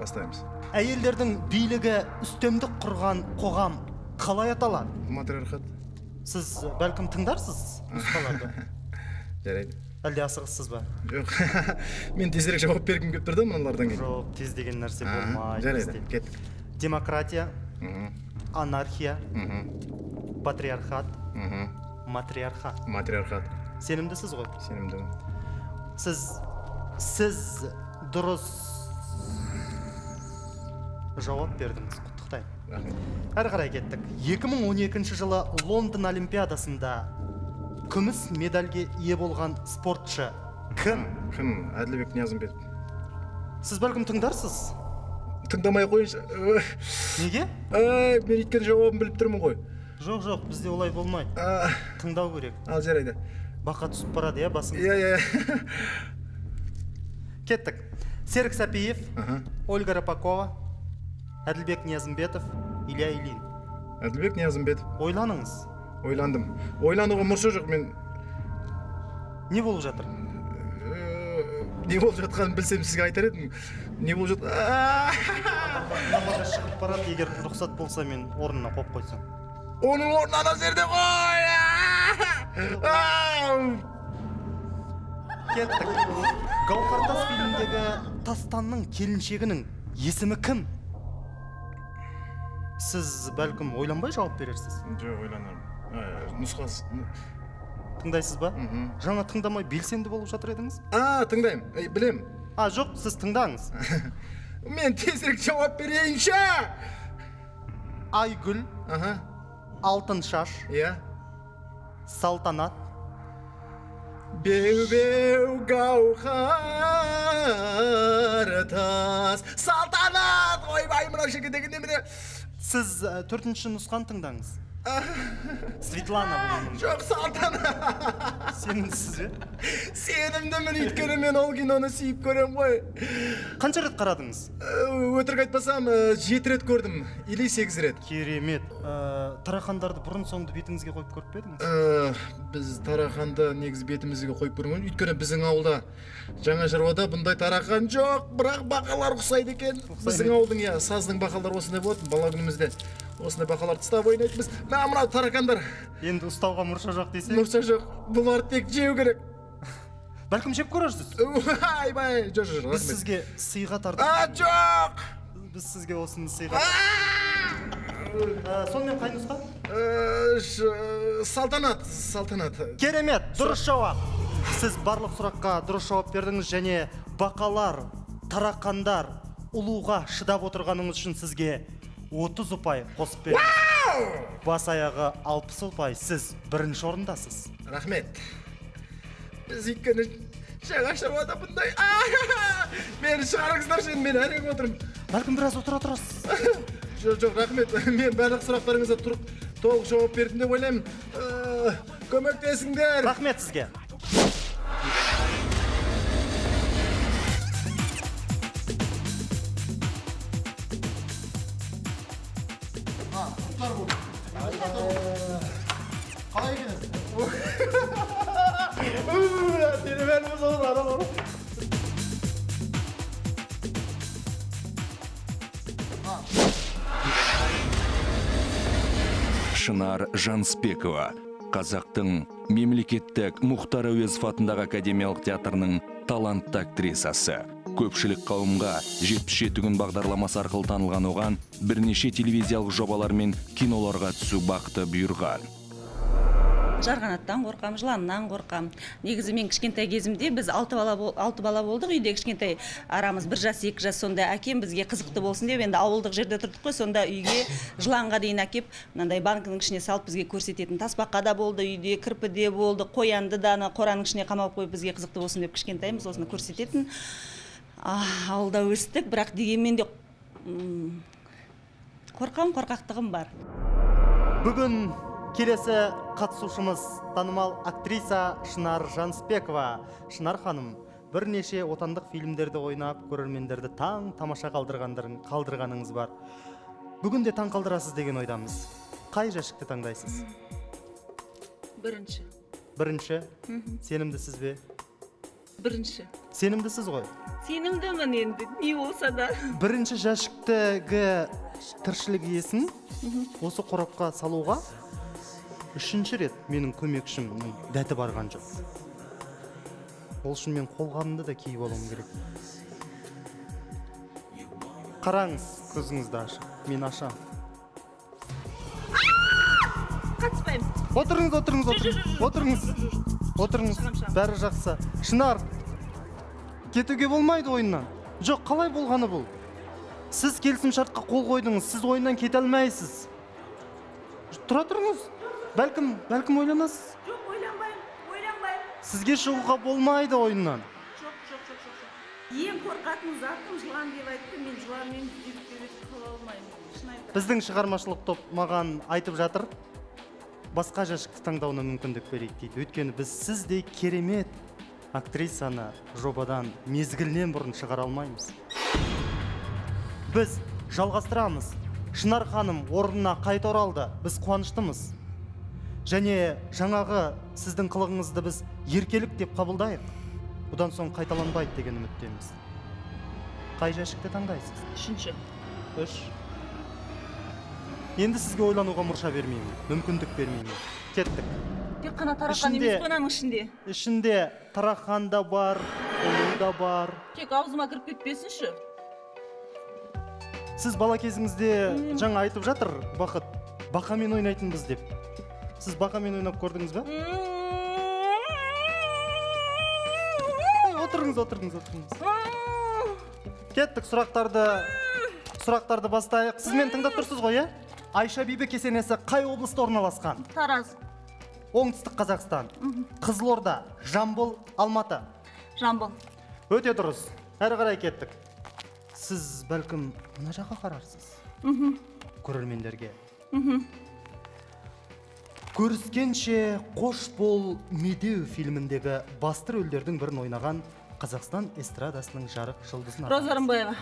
Бастаймыз. Әйелдердің билігі үстемдік құрған қоғам қалай аталады? Матриархат. Сіз бәлкім тыңдарсыз нұсқаларды? Жарайды. Әлде асығысыз ба? Жоқ. Мен тезірек жауап бергім келіп тұрды мыналардан кейін. Жоқ, тез деген нәрсе болмайды. Жарайды, кеттік. Демократия, анархия, патриархат, матриархат. Матриархат. Сенімдісіз ғой? Сенімді. Сіз дұрыс жауап бердіңіз. Құттықтаймын. Әрі қарай кеттік. 2012 жылы Лондон Олимпиадасында күміс медальге ие болған спортшы кім? Кім? Әділбек Ниязымбетов. Сіз бәлкім тыңдарсыз? Тыңдамай қойыншы. Неге? Мен еткен жауабын біліп тұрмын ғой. Жоқ, жоқ, бізде олай болмай. Тыңдау көрек. Ал жарайды. Бақа түсіп барады, я, басыңыз. Иә. Кеттік. Серік Сапиев, Ольга Рапакова, Әділбек Ниязымбетов, Илья Илин. Әділбек Ниязымбетов. Ойланыңыз. Ойландым. Ойлануға мұршы жоқ, мен... Не болып жатыр? Не болып жатқанын білсем сізге айтар едім. Не болып жатқан... Ааа! Шығып барады, егер рұқсат болса, мен орнына қойып қойсам. Оның орнына жерде қой! Ааа! Кеттік. Гауқартас фильмдегі Тастанның келіншегінің есімі кім? Сіз бәлкім ойланбай жауап берерсіз? Жоқ, ойланарым. Нұсқасы... Тыңдайсыз ба? Жаңа тыңдамай белсенді болып жатыр едіңіз? Тыңдайым, білем. Жоқ, сіз тыңдаңыз. Мен тезірек жауап берейінші! Айгүл, Алтыншаш, Салтанат, беу-беу Гауһар тас, Салтанат. Ойбай, мынау жерге дегенде міне. Сіз төртінші нұсқан тыңдаңыз. Светлана болуын. Жоқ, Салтанат. Сенімсіз бе? Сенімдімін, өйткені мен ол киноны сүйіп көрем ғой. Қанша рет қарадыңыз? Өтірік айтпасам, 7 рет көрдім, или 8 рет. Керемет. Тарақандарды бұрын соңды бетіңізге қойып көріп бедіңіз? Біз тарақанды негіз бетімізге қойып көрмеймін, өйткені біздің ауылда, жаңа жарвада бұндай тарақан жоқ, бірақ бақалар ұқсайды екен. Біздің ауылдың, иә, саздың бақалары осындай болатын бала күнімізде. Осындай бақаларды ұстап ойнайтымыз. На, мынау тарақандар. Енді ұстауға мұрша жоқ десек? Мұрша жоқ. Бұлар тек жеу керек. Бәлкім жеп көрерсіз? Ай-бай, жоқ. Біз сізге сыйға тартып. А, жоқ! Біз сізге осыны сыйға тартып. Сонымен қай нұсқа? Салтанат, Салтанат. Керемет, дұрыс жауап. Сіз барлық сұраққа дұрыс жауап бердіңіз және бақалар, тарақандар, ұлуға шыдап отырғаныңыз үшін сізге 30 ұпай қосып беріңіз. Бас аяғы 60 ұпай. Сіз бірінші орындасыз. Рахмет. Біз үйткені жаңа шаруада бұндай. Мені шығарыңыздар жен, мен әрек отырмын. Бәлкім біраз отырасыз. Жоқ, рахмет. Мен барлық сұрақтарыңызды толық жауап бердім деп ойлаймын. Көмектесіңдер. Рахмет сізге. Қалай екеніз? Телефонымыз ол аралар. Шынар Жанысбекова, қазақтың мемлекеттік Мұхтар Әуезов атындағы академиялық театрының талантты актрисасы. Көпшілік қауымға 77 күн бағдарламасы арқылы танылған оған бірнеше телевизиялық жобалар мен киноларға түсу бақыты бұйырған. Жарғанаттан қорқам, жыланнан қорқам. Негізі мен кішкентай кезімде біз 6 бала болдық, үйде кішкентай арамыз 1 жас, 2 жас, сонда әкем бізге қызықты болсын деп, енді ауылдық жерде тұрдық қой, сонда үйге жыланға дейін әкеп, мынандай банкінің ішіне салып бізге көрсететін. Тасбаққа да болды, үйде кірпіде болды, қоянды да қораның ішіне қамап қойып бізге қызықты болсын деп кішкентайымыз осыны көрсететін. Ауылда өстік, бірақ дегенмен де қорқақтығым бар. Бүгін келесі қатысушымыз танымал актриса Шынар Жанысбекова. Шынар ханым, бірнеше отандық фильмдерді ойнап, көрермендерді тамаша қалдырғаныңыз бар. Бүгін де таң қалдырасыз деген ойдамыз. Қай жәшікті таңдайсыз? Бірінші. Бірінші? Сенімдісіз бе? Бірінші. Сенімдісіз ғой? Сенімдімін енді, не болса да. Бірінші жәшіктегі тіршілік есін осы қорапқа салуға 3-ші рет менің көмекшімнің дәті барған жоқ. Ол үшін мен қолғамды да киіп алуым керек. Қараңыз, көзіңізді ашып, мен ашам. Қатыспаймын. Отырыңыз, отырыңыз, бәрі жақсы. Шынар, кетуге болмайды ойыннан. Жоқ, қалай болғаны бұл? Сіз келісім шартқа қол қойдыңыз, сіз ойыннан кете алмайсыз. Тұра тұрыңыз, бәлкім ойланасыз. Жоқ, ойланбаймын. Сізге шығуға болмайды ойыннан. Жоқ. Ең қорқатын затым жылан деп айтты, мен жыланмен жүріп қала алмаймын. Біздің шығармашылық топ маған айтып жатыр. Басқа жәшікті таңдауына мүмкіндік берейік дейді. Өйткені біз сіздей керемет актрисаны жобадан мезгілінен бұрын шығара алмаймыз. Біз жалғастырамыз. Шынар ханым орнына қайта оралды. Біз қуаныштымыз. Және жаңағы сіздің қылығыңызды біз еркелік деп қабылдайық. Бұдан соң қайталанбайды деген үміттеміз. Қай жәшікті таңдайсыз? 3-ші. Енді сізге ойлануға мұрша бермеймін, мүмкіндік бермеймін. Кеттік. Тек қана тарақан емес қонаның ішінде. Ішінде тарақан да бар, ұлу да бар. Тек аузыма кіріп кетпесінші. Сіз бала кезіңізде жаңа айтып жатыр, Бақыт, бақамен ойнайтынбыз деп. Сіз бақамен ойнап көрдіңіз бе? Отырыңыз. Кеттік, сұрақтарды бастайық. Сіз мен тыңдап тұрсыз ғой, е? Айша бибі кесенесі қай облыста орналасқан? Тараз. Оңтүстік Қазақстан. Қызылорда, Жамбыл, Алматы. Жамбыл. Өте дұрыс. Әрі қарай кеттік. Сіз бәлкім мына жаққа қарарсыз. Көрермендерге. Көріскенше Қош бол медеу фильміндегі басты рөлдердің бірін ойнаған Қазақстан эстрадасының жарық жұлдызына. Роза Рымбаева.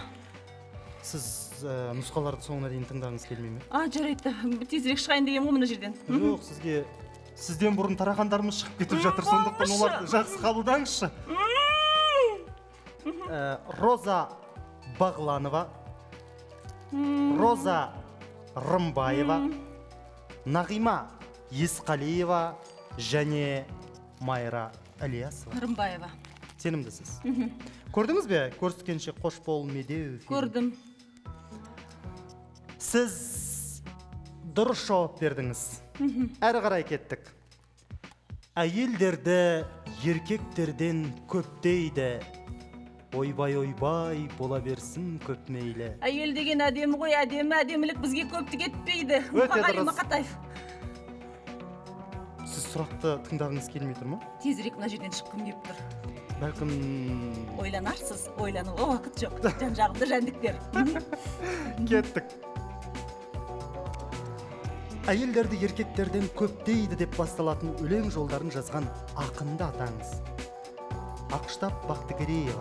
Сіз нұсқаларды соңына дейін тыңдағыңыз келмей ме? А, жарайды. Тезірек шығайын деген ғой мына жерден. Жоқ, сізге сізден бұрын тарағандарымыз шығып кетіп жатыр, сондықтан оларды жақсы қабылдаңызшы. Роза Бағланова, Роза Рымбаева, Нағима Есқалиева және Майра Алиясова. Рымбаева. Сенімдісіз. Көрдіңіз бе? Көрсікенше Қош бол медеу. Көрдім. Сіз дұрыс жауап бердіңіз. Әрі қарай кеттік. Әйелдерді еркектерден көптейді. Ойбай-ойбай бола берсін көпмейлі. Әйел деген әдемі ғой, әдемі, әдемілік бізге көпті кетпейді. Мухағали Макатайв. Сіз сұрақты тыңдағыңыз келмей тұр ма? Тезірек мына жерден шыққым келіп тұр. Бәлкім... Ойланарсыз, ойлануға уақыт жоқ. Жан-жағымды жәндіктер. Кеттік. Әйелдерді еркектерден көптейді деп басталатын өлең жолдарын жазған ақынды атаңыз. Ақштап Бақтыгереева.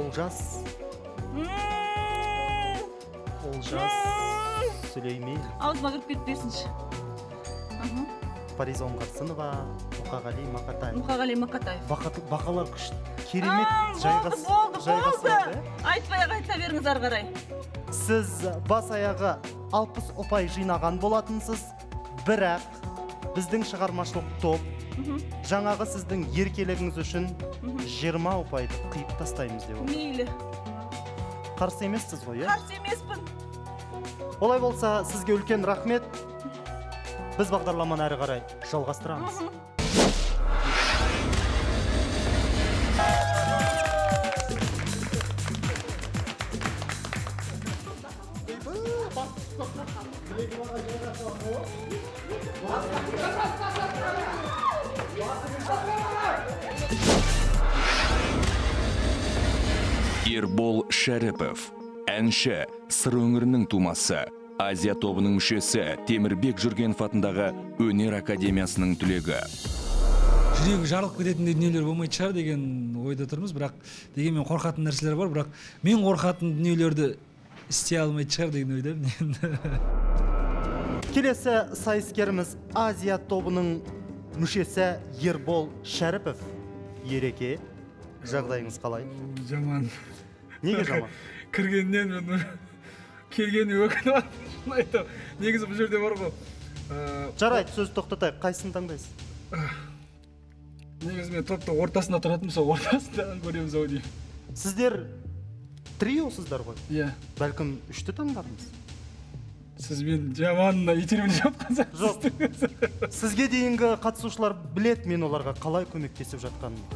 Олжас. Олжас. Сүлеймей. Ауызыма кіріп кетіп берсінші. Париз Оңғарсынова. Мухағали Макатайв. Мухағали Макатайв. Бақалар күшт. Керемет жайғасы. Болды. Айтпай-ақ айтса беріңіз арғарай. Сіз бас аяғы 60 ұпай жинаған болатынсыз. Бірақ біздің шығармашылық топ жаңағы сіздің еркелігіңіз үшін 20 ұпайды қиып тастаймыз деп. Мейлі. Қарсы емессіз ғой, е? Қарсы емеспін. Олай болса, сізге үлкен рахмет. Біз бағдарламаны әрі қарай жалғастырамыз. Ербол Шәріпов, әнші, Сыр өңірінің тумасы, Азия тобының мүшесі, Темірбек Жүргенов атындағы өнер академиясының түлегі. Жүрегі жарылып кететіндей дүниелер болмайтын шығар деген ойда тұрмыз, бірақ дегенмен қорқатын нәрселер бар, бірақ мен қорқатын дүниелерді істей алмайтын шығар деген ойдамын. Келесі сайыскеріміз Азия тобының мүшесі Ербол Шәріпов. Ереке, жағдайыңыз қалай? Жаман. Неге жаман? Кіргеннен мен келгені өкініп айтам. Негізі бұл жерде бар ғой. Жарайды, сөз тоқтатайық. Қайсысын таңдайсыз? Негізі мен топта ортасында тұратым, сол ортасынан көреміз ау деймін. Сіздер триосыздар ғой? Иә. Бәлкім үшті таңдармыз? Сіз мен жаманына итермін жапқан сәтсіздіңіз. Сізге дейінгі қатысушылар білет мен оларға қалай көмектесіп жатқанымын.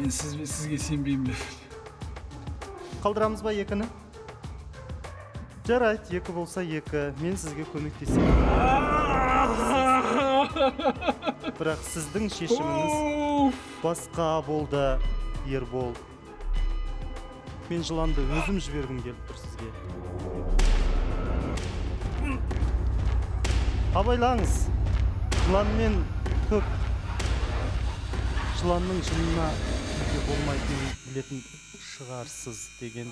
Мен сізге сенбеймін. Қалдырамыз ба екіні? Жарайт, екі болса екі. Мен сізге көмектесемін. Бірақ сіздің шешіміңіз басқа болды, Ербол. Мен жыланды өзім жібергім келіп тұр сізге. Абайлаңыз, жыланмен көп. Жыланның жылына үйде болмайтын білетін шығарсыз деген.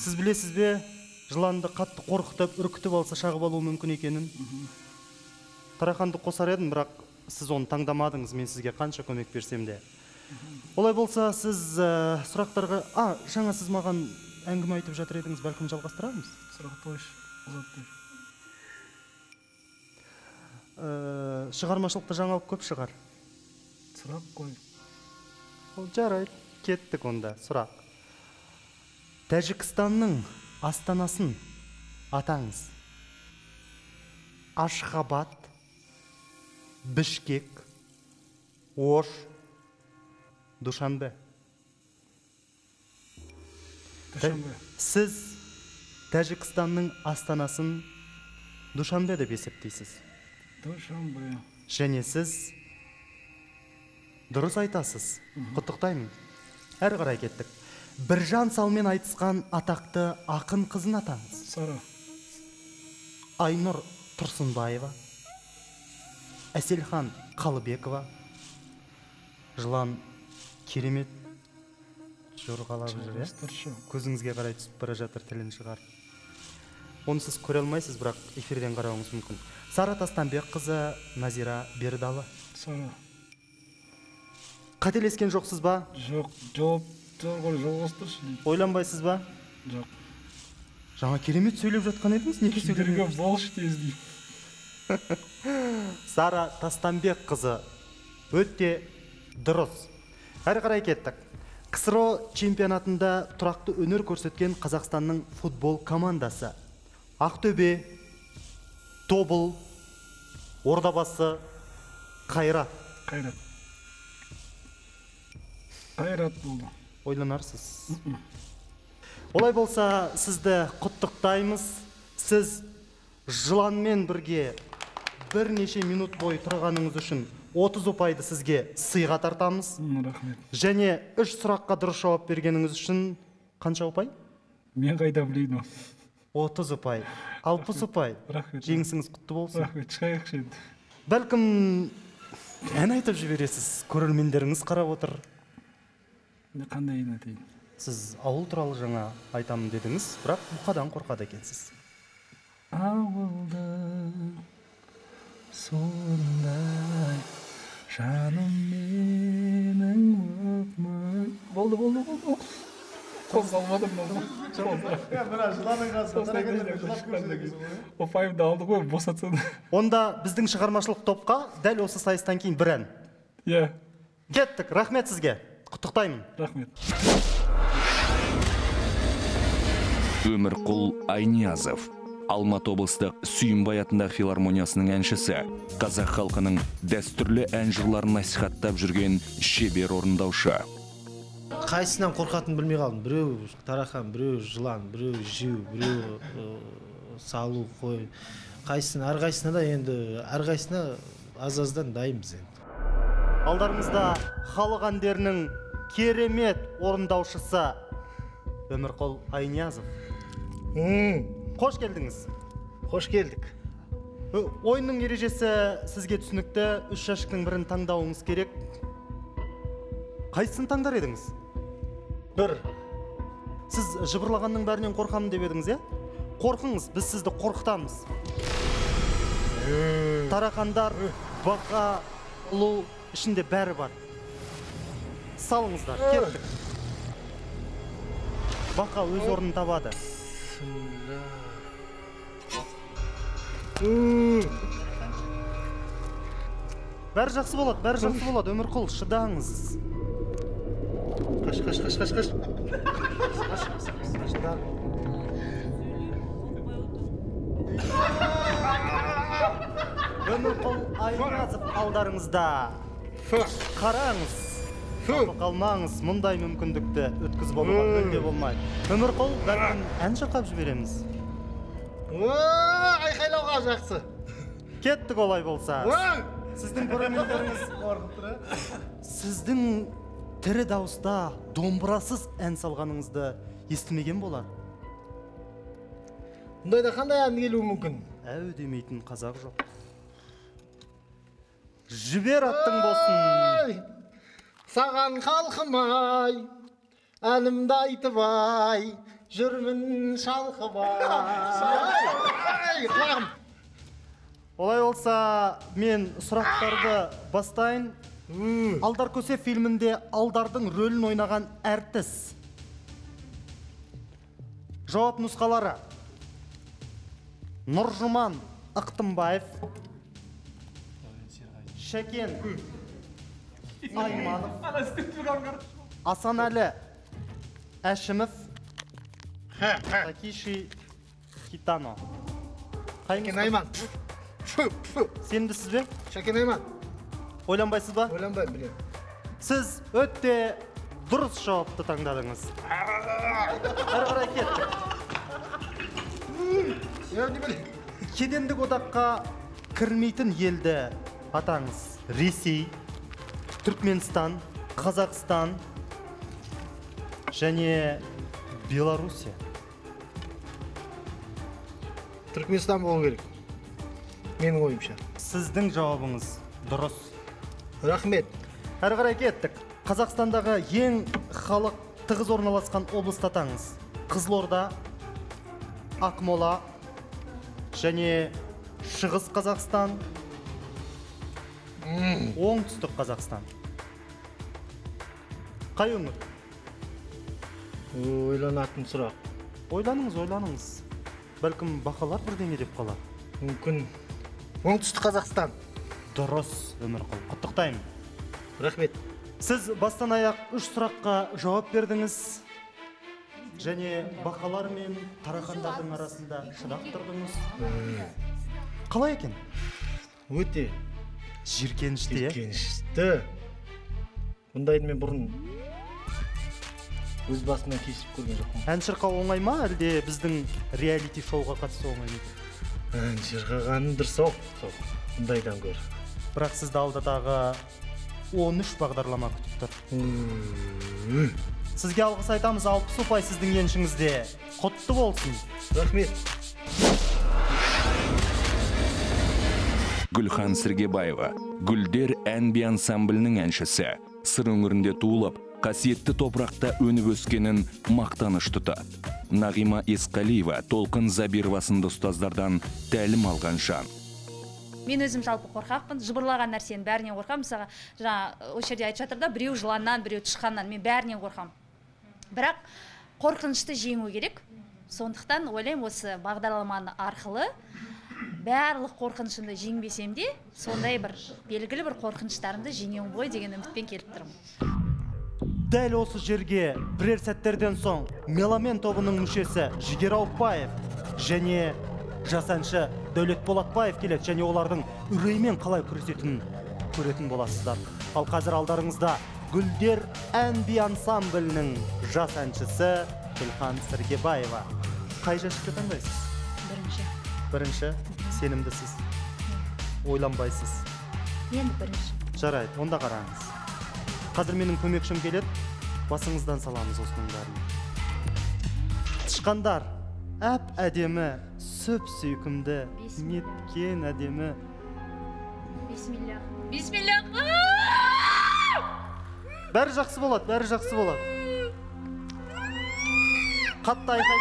Сіз білесіз бе? Жыланды қатты қорқытып, үркітіп алса шағып алуы мүмкін екенін. Тарақанды қосар едім, бірақ сіз оны таңдамадыңыз, мен сізге қанша көмек берсем де. Олай болса, сіз сұрақтарға... А, жаңа сіз маған әңгіме айтып жатыр едіңіз, бәлкім жалғастырамыз? Сұрақты ойшы, ұзаттыр. Шығармашылықты жаңалық көп шығар. Сұрақ қой. Ол жарай, кеттік онда, сұрақ. Тәжікстанның астанасын атаңыз. Ашхабад, Бішкек, Ош, Душанбе. Сіз Тәжікстанның астанасын Душанбе деп есептейсіз. Душанбе. Және сіз дұрыс айтасыз. Құттықтаймын. Әр қарай кеттік. Біржан Салмен айтысқан атақты ақын қызын атаңыз. Сара. Айнур Тұрсынбаева, Әселхан Халубекова. Жылан керемет жорғалап жүр. Көзіңізге қарай түсіп бара жатыр, тілін шығар. Оны сіз көре алмайсыз, бірақ эфирден қарауыңыз мүмкін. Сара Тастанбек қызы, Назира Бердалы. Сара. Қателескен жоқсыз ба? Жоқ, жауап ойланбайсыз ба? Жоқ. Жаңа керемет сөйлеп жатқан едіңіз, неге сөйлеген болшы тезді. Сара Тастанбек қызы өте дұрыс. Әрі қарай кеттік. КСРО чемпионатында тұрақты өнер көрсеткен Қазақстанның футбол командасы Ақтөбе, Тобыл, Ордабасы, Қайрат. Қайрат болды. Ойланарсыз. Олай болса, сізді құттықтаймыз. Сіз жыланмен бірге бірнеше минут бойы тұрғаныңыз үшін 30 ұпайды сізге сыйға тартамыз. Және 3 сұраққа дұрыс жауап бергеніңіз үшін қанша ұпай? Мен қайда білейін. 30 ұпай, 60 ұпай. Жеңісіңіз құтты болсын. Рахмет, шайық шенді. Бәлкім ән айтып жібересіз, көрермендеріңіз қарап отыр. Қандай ән айтайын? Сіз ауыл туралы жаңа айтамын дедіңіз, бірақ бұқадан қорқады екенсіз. Ауылда сондай жаным менің өпмін. Болды. Қозғалмадым болды. Опайымды алды ғой, босатсын. Онда біздің шығармашылық топқа дәл осы сайыстан кейін бір ән. Иә. Кеттік, рахмет сізге. Құттықтаймын. Рахмет. Өмірқұл Айниязов. Алматы облыстық Сүйінбай атындағы филармониясының әншісі, қазақ халқының дәстүрлі ән жырларын насихаттап жүрген шебер орындаушы. Қайсынан қорқатынын білмей қалдым. Біреу тарақан, біреу жылан, біреу жеу, біреу салу, қой. Қайсына, әрқайсына да енді, әрқайсына аз-аздан дайымыз енді. Алдарымызда халық әндерінің керемет орындаушысы Өмірқұл Айниязов. Қош келдіңіз. Қош келдік. Ойынның ережесі сізге түсінікті. Үш шашықтың бірін таңдауыңыз керек. Қайсысын таңдар едіңіз? Бір. Сіз жыбырлағанның бәрінен қорқамын деп едіңіз, е? Қорқыңыз, біз сізді қорқытамыз. Тарақандар, бақа, ұлу, ішінде бәрі бар. Салыңыздар, кеттік. Бақа өз орнын табады. Бәрі жақсы болады, Өмірқұл, шыдаңыз. Қаш. Өмірқұл Айниязов алдарыңызда. Қараңыз, қапы қалмаңыз, мұндай мүмкіндікті өткізіп болуға мүлде болмайды. Өмірқұл, бәрін ән шырқап жібереміз. Айқайлауға жақсы. Кеттік олай болса. Сіздің көрермендеріңіз қорқытты. Сіздің тірі дауыста домбырасыз ән салғаныңызды естімеген болар. Мұндайда қандай ән келуі мүмкін? Әу демейтін қазақ жоқ. Жібер аттың болсын. Саған қалқымай, әнімді айтып ай. Жүрмін шалқы бар. Олай олса, мен сұрақтарды бастайын. Алдар көсе фильмінде алдардың рөлін ойнаған әртіс. Жауап нұсқалары. Нұржуман Ықтымбаев. Шәкен Айманов. Асанәлі Әшімов. Такиши Хитано. Шәкен Айман. Сенімдісіз бе? Шәкен Айман. Ойланбайсыз ба? Ойланбай, білем. Сіз өтте дұрыс жауапты таңдадыңыз. Әрі қарай кеттік. кедендік одаққа кірмейтін елді атаңыз? Ресей, Түркменстан, Қазақстан және Беларусия. Түркменстан болу керек. Менің ойымша. Сіздің жауабыңыз дұрыс. Рахмет. Әрі қарай кеттік. Қазақстандағы ең халық тығыз орналасқан облыс атаңыз? Қызылорда, Ақмола және Шығыс Қазақстан, Оңтүстік Қазақстан. Қай өңір? Ойланатын сұрақ. Ойланыңыз, ойланыңыз. Бәлкім бақалар бірдеңе деп қалар. Мүмкін. Оңтүстік Қазақстан. Дұрыс, Өмірқұл. Құттықтаймын. Рахмет. Сіз бастан аяқ үш сұраққа жауап бердіңіз. Және бақалар мен тарақандардың арасында шыдақ тұрдыңыз. Қалай екен? Өте. Жиркенішті. Жиркенішті. Бұндайды мен бұрын өз басынан кесіп көрген жоқпын. Ән шырқау оңай ма, әлде біздің реалити шоуға қатысы оңай ма? Ән шырқағанымдыр соқ, бұндайдан көр. Бірақ сізді алдағы 13 бағдарлама күтіп тұр. Сізге алғыс айтамыз, 60 ұпай сіздің еншіңізде. Құтты болсын. Рахмет. Гүлхан Сіргебаева, Гүлдер әнби ансамблінің әншісі. Сыр өңірінде туылып, қасиетті топырақта өніп өскенін мақтаныш тұты. Нағима Есқалиева, Толқын Забировасынды ұстаздардан тәлім алған жан. Мен өзім жалпы қорқақпын, жыбырлаған нәрсенің бәрінен қорқам. Мысаға, жаңа өшерде айтып жатырда, біреу жыланнан, біреу тышқаннан, мен бәрінен қорқам. Бірақ қорқынышты жеңу керек. Сондықтан ойлайым, осы бағдарламаны арқылы барлық қорқынышымды жеңбесем де, сондай бір белгілі бір қорқыныштарымды жеңем ғой деген үмітпен келіп тұрмын. Дәл осы жерге бірер сәттерден соң Меламен тобының мүшесі Жігер Ауыпбаев және жас әнші Дәулет Болатбаев келеді, және олардың үреймен қалай күресетінін көретін боласыздар. Ал қазір алдарыңызда Гүлдер әнби ансамблінің жас әншісі Гүлхан Сіргебаева. Қай жәшікті таңдайсыз? Бірінші. Бірінші? Сенімдісіз? Ойланбайсыз? Мен бірінші. Жарайды, онда қараңыз. Қазір менің көмекшім келеді, басыңыздан саламыз осының бәрін. Тышқандар, әп әдемі, сөп сүйкімді, неткен әдемі. Бисмиллах. Бисмиллах! Бәрі жақсы болады, бәрі жақсы болады. Қатты айқай.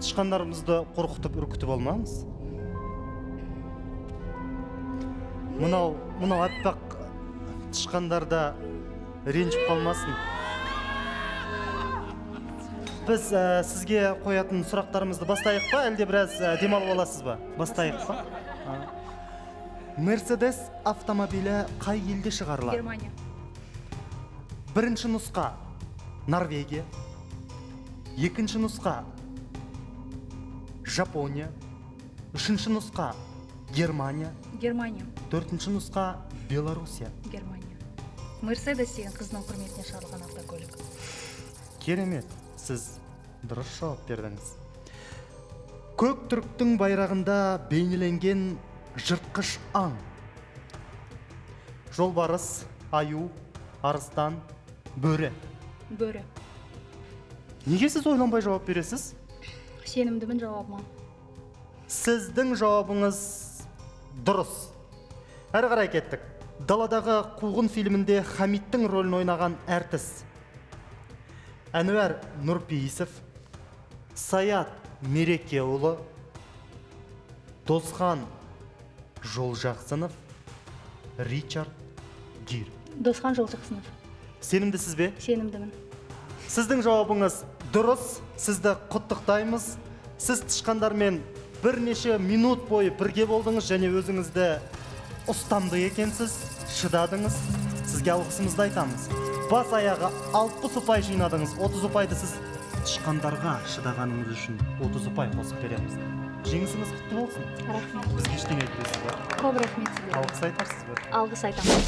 Тышқандарымызды қорқытып, үркітіп алмаңыз. Мынау аппақ тышқандарда ренжіп қалмасын. Біз сізге қоятын сұрақтарымызды бастайық па, әлде біраз демалып аласыз ба? Бастайық па? Мерседес автомобилі қай елде шығарылады? Германия. Бірінші нұсқа Норвегия, екінші нұсқа Жапония, үшінші нұсқа Германия. Германия. Төртінші нұсқа Беларусия. Германия. Мерседес деген қыздың құрметіне шығарылған автокөлік. Керемет, сіз дұрыс жауап бердіңіз. Көк түріктің байрағында бейнеленген жыртқыш аң? Жолбарыс, аю, арыстан, бөрі. Бөрі. Неге сіз ойланбай жауап бересіз? Сенімдімін жауабыма. Сіздің жауабыңыз дұрыс. Әрі қарай кеттік. Даладағы қуғын фильмінде Хамиттің рөлін ойнаған әртіс? Әнуар Нұрпейісов, Саят Мерекеұлы, Досхан Жолжақсынов, Ричард Гир. Досхан Жолжақсынов. Сенімдісіз бе? Сенімдімін. Сіздің жауабыңыз дұрыс, сізді құттықтаймыз. Сіз тышқандармен бірнеше минут бойы бірге болдыңыз және өзіңізді ұстамды екенсіз, шыдадыңыз. Сізге алғысымызды айтамыз. Бас аяғы 60 ұпай жинадыңыз. 30 ұпайды сіз тышқандарға шыдағаныңыз үшін 30 ұпай қосып береміз. Жеңісіңіз құтты болсын. Рахмет. Бізге ештеңе етпейсіз бе? Көп рахмет сізге. Алғыс айтарсыз бе? Алғыс айтамын.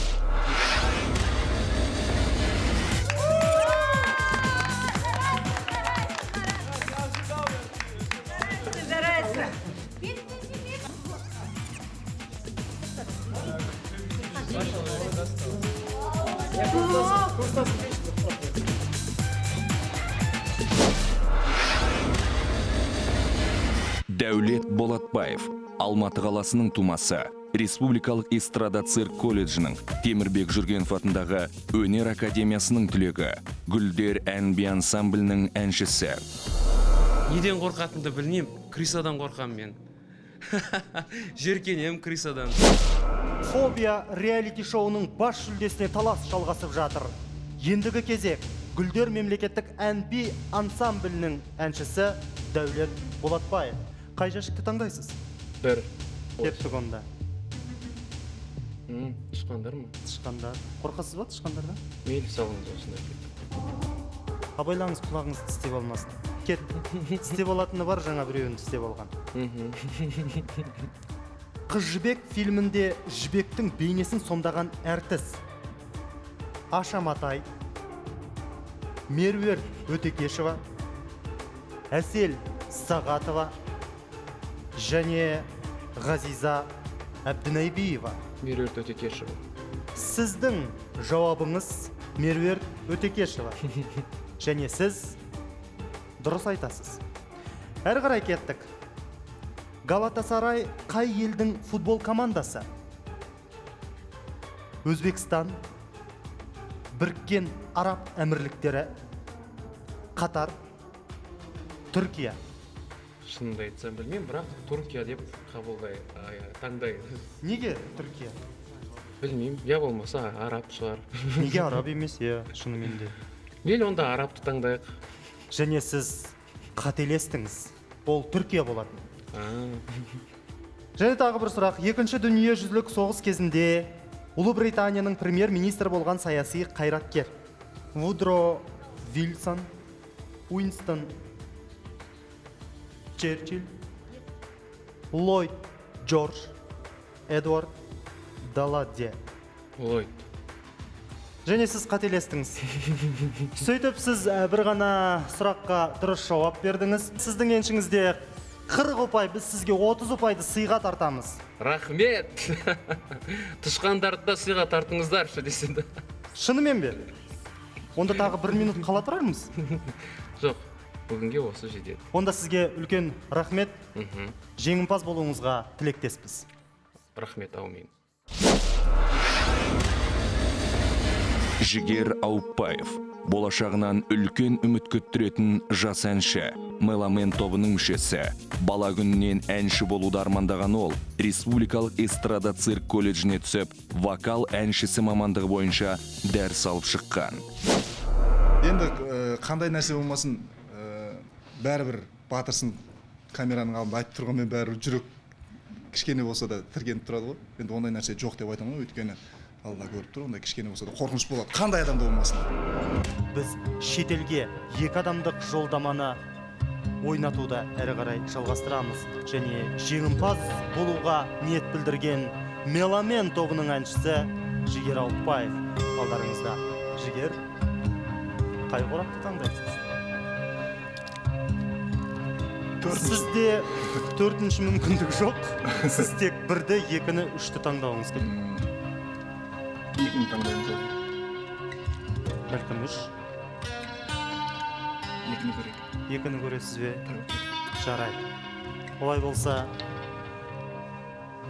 Жарайсыз. Дәулет Болатбаев, Алматы қаласының тумасы, Республикалық эстрада цирк колледжінің Темірбек Жүргенов атындағы өнер академиясының түлегі, Гүлдер әнби ансамблінің әншісі. Неден қорқатынды білмейм, крисадан қорқам мен. Жеркенем крисадан. Фобия реалити-шоуының бас жүлдесіне талас жалғасып жатыр. Ендігі кезек Гүлдер мемлекеттік әнби ансамблінің әншісі Дәулет Болатбаев. Қай жәшікті таңдайсыз? Бір. Кеттік онда. Тышқандар ма? Тышқандар. Қорқасыз ба тышқандардан? Мейлі салыңыз осындай кеттік. Абайлаңыз, құлағыңызды тістеп алмасын. Кет. Тістеп алатыны бар, жаңа біреуін тістеп алған. Қыз жібек фильмінде жібектің бейнесін сомдаған әртіс. Аша Матай, Меруерт Өтекешева, Әсел Сағатова және Ғазиза Әбдінайбиева. Меруерт Өтекешева. Сіздің жауабыңыз Меруерт Өтекешева. Және сіз дұрыс айтасыз. Әр қарай кеттік. Галатасарай қай елдің футбол командасы? Өзбекстан, Біріккен Араб Әмірліктері, Қатар, Түркия. Шынында айтсам білмеймін, бірақ Түркия деп таңдаймын. Неге Түркия? Білмеймін, я болмаса араб шығар. Неге араб емес, я шынымен де. Мейлі онда арабты таңдайық. Және сіз қателестіңіз, ол Түркия болатын. Және тағы бір сұрақ, екінші дүниежүзілік соғыс кезінде Ұлыбританияның премьер-министр болған саяси қайраткер Вудро Вилсон, Уинстон Черчилл, Ллойд Джордж, Эдуард Далладье. Ллойд. Және сіз қателестіңіз. Сөйтіп сіз бір ғана сұраққа дұрыс жауап бердіңіз. Сіздің еншіңізде 40 ұпай, біз сізге 30 ұпайды сыйға тартамыз. Рахмет! Тышқандарды да сыйға тартыңыздар, десенді. Шынымен бе? Онда тағы бір минут қала тұрармыз? Жоқ, бүгінге осы жетеді. Онда сізге үлкен рахмет, жеңімпаз болуыңызға тілектеспіз. Рахмет, аумин. Жігер Аупбаев, болашағынан үлкен үміт күттіретін жас әнші, меломен тобының мүшесі. Бала күнінен әнші болуды армандаған ол, Республикалық эстрада цирк колледжіне түсіп, вокал әншісі мамандығы бойынша дәріс алып шыққан. Енді қандай нәрсе болмасын, бәрібір батырсын камераның алдында айтып тұрғанмен бәрібір жүрек кішкене болса да тіргеніп тұрады ғой. Енді ондай нәрсе жоқ деп айтамын ғой, өйткені алла көріп тұр, ондай кішкене болса да қорқыныш болады, қандай адамда болмасын. Біз шетелге екі адамдық жолдаманы ойнатуды әрі қарай жалғастырамыз. Және жеңімпаз болуға ниет білдірген меломен тобының әншісі Жігер Аупбаев. Алдарыңызда Жігер, қай қорапты таңдайсыз? Сізде төртінші мүмкіндік жоқ. Сіз тек бірді, екіні, үшті таңдауыңыз керек. Екіні таңдайыңыз керек. Бәлкім үш. Екіні көрек. Екіні көресіз бе? Жарай. Олай болса,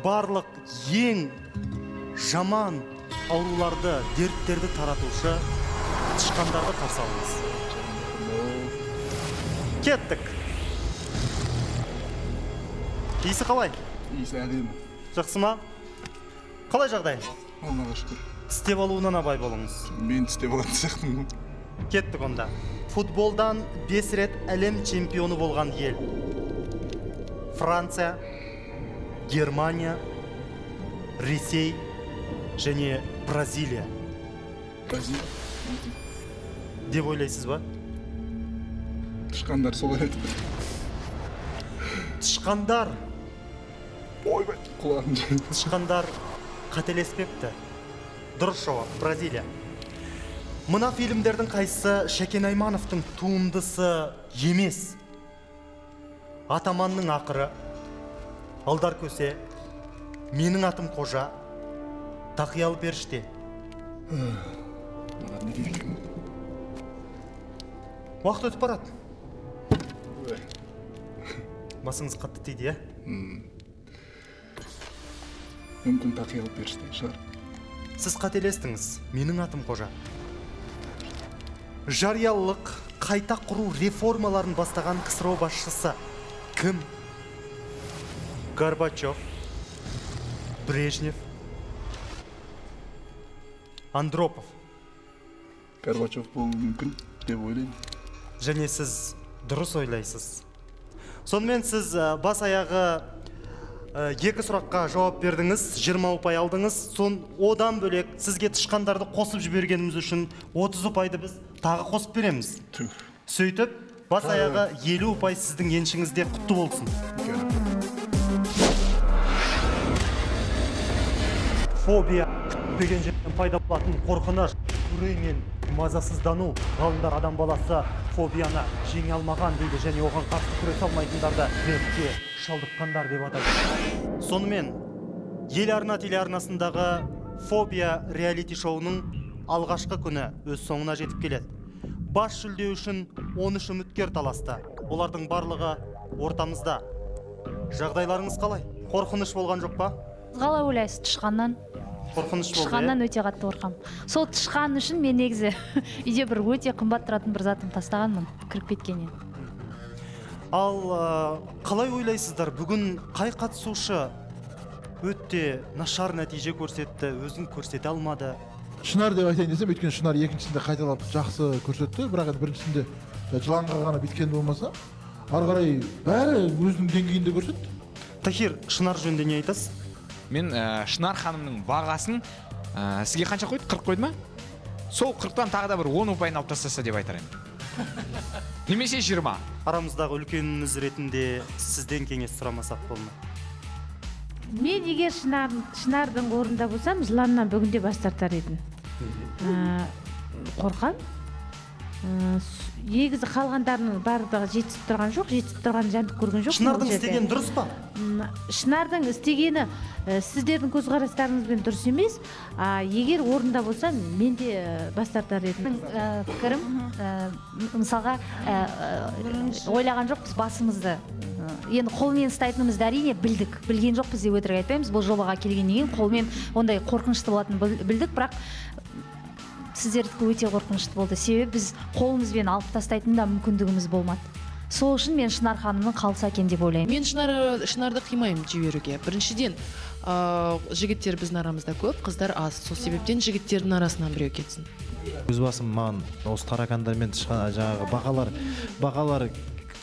барлық ең жаман ауруларды, дерттерді таратушы тышқандарды қарсы алыңыз. Кеттік. Исі қалай? Исі әдемі. Жақсы ма? Қалай жағдай? Аллаға шүкір. Тістеп алуынан абай болыңыз. Мен тістеп алатын сияқтымын. Кеттік онда. Футболдан 5 рет әлем чемпионы болған ел. Франция, Германия, Ресей және Бразилия. Бразилия. Деп ойлайсыз ба? Тышқандар солай айтты. Тышқандар. Ойбай, құлағым жайын. Тышқандар қателеспепті. Дұрыс жауап, Бразилия. Мына фильмдердің қайсысы Шәкен Аймановтың туындысы емес? Атаманның ақыры, Алдар көсе, Менің атым қожа, Тақиялы періште. Уақыт өтіп барады. Масыңыз қатты тиді, ә? Мүмкін тақи алып берістің шығар. Сіз қателестіңіз, менің атым Қожа. Жариялық қайта құру реформаларын бастаған КСРО басшысы кім? Горбачев, Брежнев, Андропов. Горбачев болу мүмкін, деп ойлайын. Және сіз дұрыс ойлайсыз. Сонымен сіз бас аяғы екі сұраққа жауап бердіңіз, 20 ұпай алдыңыз. Сон одан бөлек сізге тышқандарды қосып жібергеніміз үшін 30 ұпайды біз тағы қосып береміз. Сөйтіп, бас аяғы 50 ұпай сіздің еншіңізде. Құтты болсын. Фобия деген жерден пайда болатын қорқыныш, үрей мен мазасыздану. Ғалымдар адам баласы фобияны жеңе алмаған дейді және оған қарсы күресе алмайтындарды дертке шалдыққандар деп атады. Сонымен, ел арна телеарнасындағы Фобия реалити шоуының алғашқы күні өз соңына жетіп келеді. Бас жүлде үшін 13 үміткер таласты. Олардың барлығы ортамызда. Жағдайларыңыз қалай? Қорқыныш болған жоқ па? Қалай ойлайсыз тышқаннан? Қорқыныш болды. Тышқаннан өте қатты қорқам. Сол тышқан үшін мен негізі үйде бір өте қымбат тұратын бір затым тастағанмын, кіріп кеткеннен. Ал қалай ойлайсыздар, бүгін қай қатысушы өтте нашар нәтиже көрсетті, өзін көрсете алмады? Шынар деп айтайын десем, өйткені Шынар екіншісінде қайталап жақсы көрсетті, бірақ біріншісінде жыланға ғана біткен болмаса, ары қарай бәрі өзінің деңгейінде көрсетті. Тахир, Шынар жөнінде не айтасыз? Мен Шынар ханымның бағасын сізге қанша қойды? 40 қойды ма? Сол 40-тан тағы да бір 10 ұпайын алып тастаса деп айтар едім. Немесе 20. Арамыздағы үлкеніңіз ретінде сізден кеңес сұрамасақ болма. Мен егер Шынардың орында болсам, жыланнан бүгінде бас тартар едім. Қорқам. Егізі қалғандарының барлығы жетісіп тұрған жоқ, жетісіп тұрған жанды көрген жоқ. Шынардың істеген дұрыс па? Шынардың істегені сіздердің көзқарастарыңызбен дұрыс емес. Егер орында болсам, мен де бас тартар едім. Пікірім, мысалға, ойлаған жоқпыз басымызды. Енді қолмен ұстайтынымызды әрине білдік. Білген жоқпыз деп өтірік айтпаймыз. Бұл жобаға келгеннен кейін қолмен ондай қорқынышты болатынын білдік, бірақ сіздердікі өте қорқынышты болды. Себебі біз қолымызбен алып тастайтын да мүмкіндігіміз болмады. Сол үшін мен Шынар ханымның қалса екен деп ойлаймын. Мен Шынарды қимаймын жіберуге. Біріншіден, жігіттер біздің арамызда көп, қыздар аз. Сол себептен жігіттердің арасынан біреу кетсін. Өз басым маған осы тарақандар мен жаңағы бағалар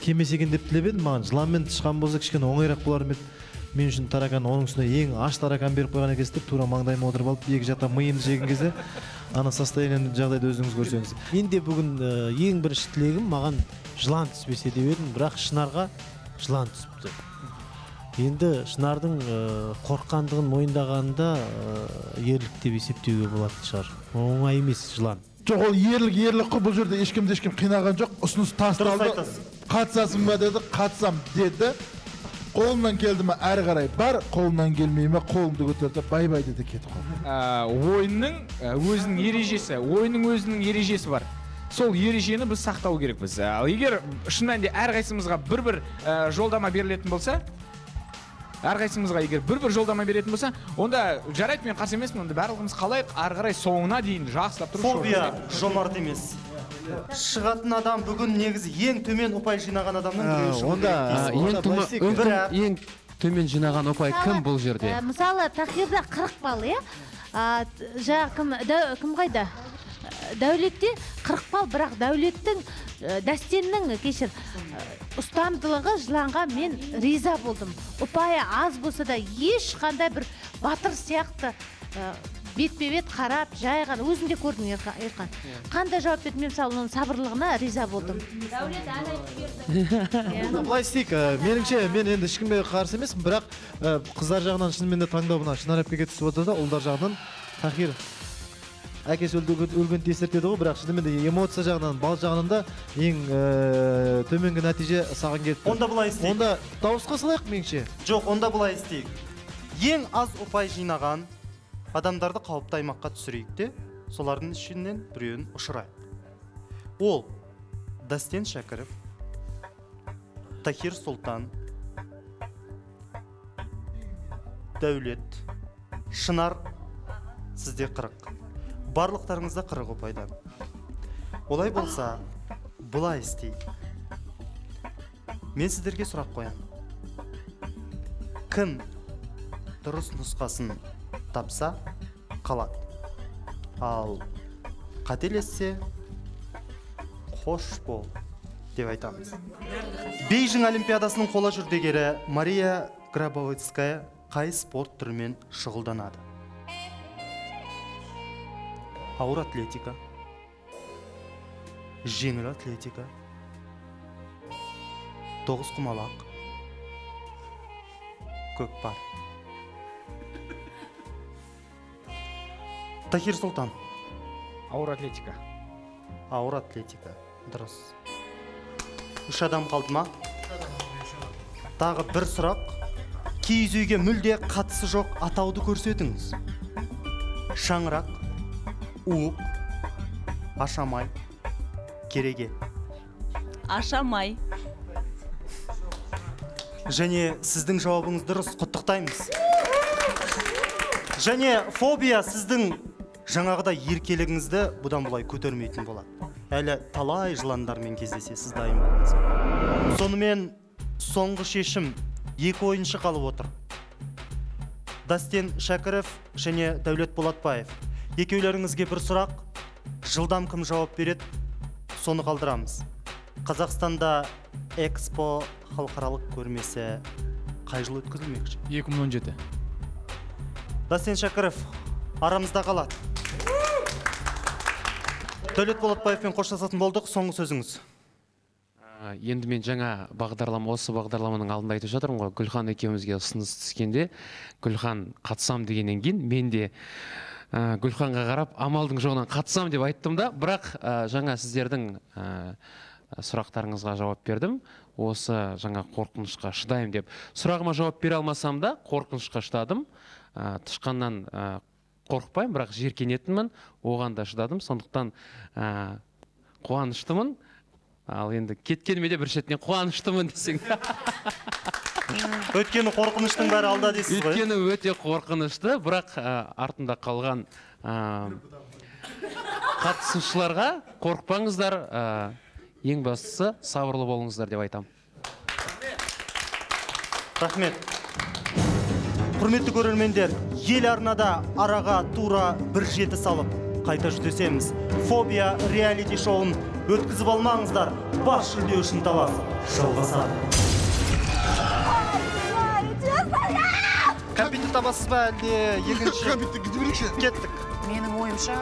кемес екен деп тілеп едім. Маған жыланмен тышқан болса кішкене оңайырақ болар ма еді. Мен үшін таракан, оның үстіне ең аш таракан беріп қойған екесіп, тура маңдайыма отырып алып, екі жақтан миымды жеген кезде, ана состояние жағдайды өзіңіз көрсеңіз. Мен де бүгін ең бірінші тілегім, маған жылан түспесе деп едім, бірақ Шынарға жылан түсіпті. Енді Шынардың қорққандығын мойындағанда ерлік деп есептеуге болатын шығар. Оңай емес жылан. Жоқ, ол ерлік қой, бұл жерде ешкім қинаған жоқ, ұсыныс тасталды, қатысасың ба деді, қатысам деді. Қолымнан келді ме әрі қарай бар, қолымнан келмей ме қолымды көтерді, бай-бай деді кетіп қалды. Ойынның өзінің ережесі, бар. Сол ережені біз сақтау керекпіз. Ал егер шыннан де әрқайсымызға бір-бір жолдама берілетін болса, онда жарайды, мен қарсы емеспін, онда барлығымыз қалайық, әрі қарай соңына дейін жақсылап тұрып. Фобия жомарт емес. Шығатын адам бүгін негізі ең төмен ұпай жинаған адамның біреуші. Онда ең төмен жинаған ұпай кім бұл жерде? Мысалы, Тахирда 40 балл, кім қайда? Дәулетте 40 балл, бірақ Дәулеттің, Дәстеннің кешір ұстамдылығы жыланға мен риза болдым. Ұпайы аз болса да ешқандай бір батыр сияқты бет-бет қарап, жайған, өзінде көрдің Ерқан. Қанда жауап бетмем салының сабырлығына риза болдым. Дәулет ән айтып берді. Бұлай істейік, меніңше, мен енді ешкімге қарсы емес, бірақ қыздар жағынан шынымен де таңдауына Шынар әпкеге түсіп отыр да, ұлдар жағынан Тахир әкесі өлген тесіртеді ғой, бірақ шынымен де эмоция жағынан, бал жағынан да ең төменгі нәтиже саған кетті. Онда бұлай істейік. Онда дауысқа салайық меніңше. Жоқ, онда бұлай істейік. Ең аз ұпай жинаған адамдарды қауіпті аймаққа түсірейік те, солардың ішінен біреуін ұшырайық. Ол Дәстен Шәкіров, Тахир Сұлтан, Дәулет, Шынар, сізде 40. Барлықтарыңызда 40 ұпайдан. Олай болса, бұлай істей. Мен сіздерге сұрақ қоям. Кім дұрыс нұсқасын тапса, қалады. Ал қателессе, қош бол, деп айтамыз. Бейжің олимпиадасының қола жүлдегері Мария Грабовицкая қай спорт түрімен шұғылданады? Ауыр атлетика, жеңіл атлетика, тоғыз құмалақ, көкпар. Тахир Сұлтан. Ауыр атлетика. Ауыр атлетика. Дұрыс. Үш адам қалды ма? Тағы бір сұрақ. Киіз үйге мүлде қатысы жоқ атауды көрсетіңіз. Шаңырақ, уық, ашамай, кереге. Ашамай. Және сіздің жауабыңыз дұрыс, құттықтаймыз. Және фобия сіздің жаңағыда еркелігіңізді бұдан бұлай көтермейтін болады. Әлі талай жыландармен кездесе сіз дайын болыңыз. Сонымен соңғы шешім, екі ойыншы қалып отыр. Дәстен Шәкіров және Дәулет Болатбаев. Екеулеріңізге бір сұрақ, жылдам кім жауап береді, соны қалдырамыз. Қазақстанда Экспо халықаралық көрмесі қай жыл өткізілмекші? 2017. Дәстен Шәкіров арамызда қалады. Дәулет Болатбаевпен қоштасатын болдық. Соңғы сөзіңіз. Енді мен жаңа бағдарлама, осы бағдарламаның алдында айтып жатырмын ғой, Гүлхан екеумізге ұсыныс түскенде, Гүлхан қатысам дегеннен кейін, мен де Гүлханға қарап амалдың жоғынан қатысам деп айттым да, бірақ жаңа сіздердің сұрақтарыңызға жауап бердім. Осы жаңа қорқынышқа шыдайым деп. Сұрағыма жауап бере алмасам да, қорқынышқа шыдадым. Тышқаннан қорқпайым, бірақ жеркенетінмін, оған да шыдадым. Сондықтан қуаныштымын. Ал енді кеткеніме де бір шетінен қуаныштымын десең. Өткені қорқыныштың бәрі алда дейсіз ғой? Өткені өте қорқынышты, бірақ артында қалған қатысушыларға қорқпаңыздар, ең бастысы сабырлы болыңыздар деп айтам. Рахмет. Құрметті көрермендер, ел арнада араға тура бір жеті салып, қайта жүздесеміз. Фобия реалити шоуын өткізіп алмаңыздар, бас жүлде үшін талас жалғасады. Кәмпитті табасыз ба, әлде екінші? Кәмпитті кетіп кеттік. Менің ойымша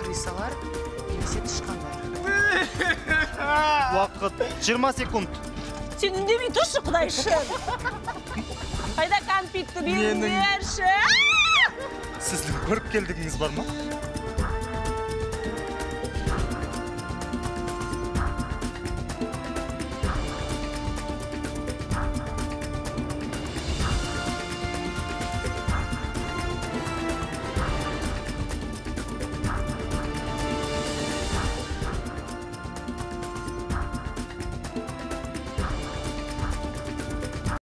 крысалар немесе тышқандар. Уақыт 20 секунд. Сен үндемей тұршы, құдайшы. Қайда кәмпитті беріңдерші. Сіздің көріп келдігіңіз бар ма?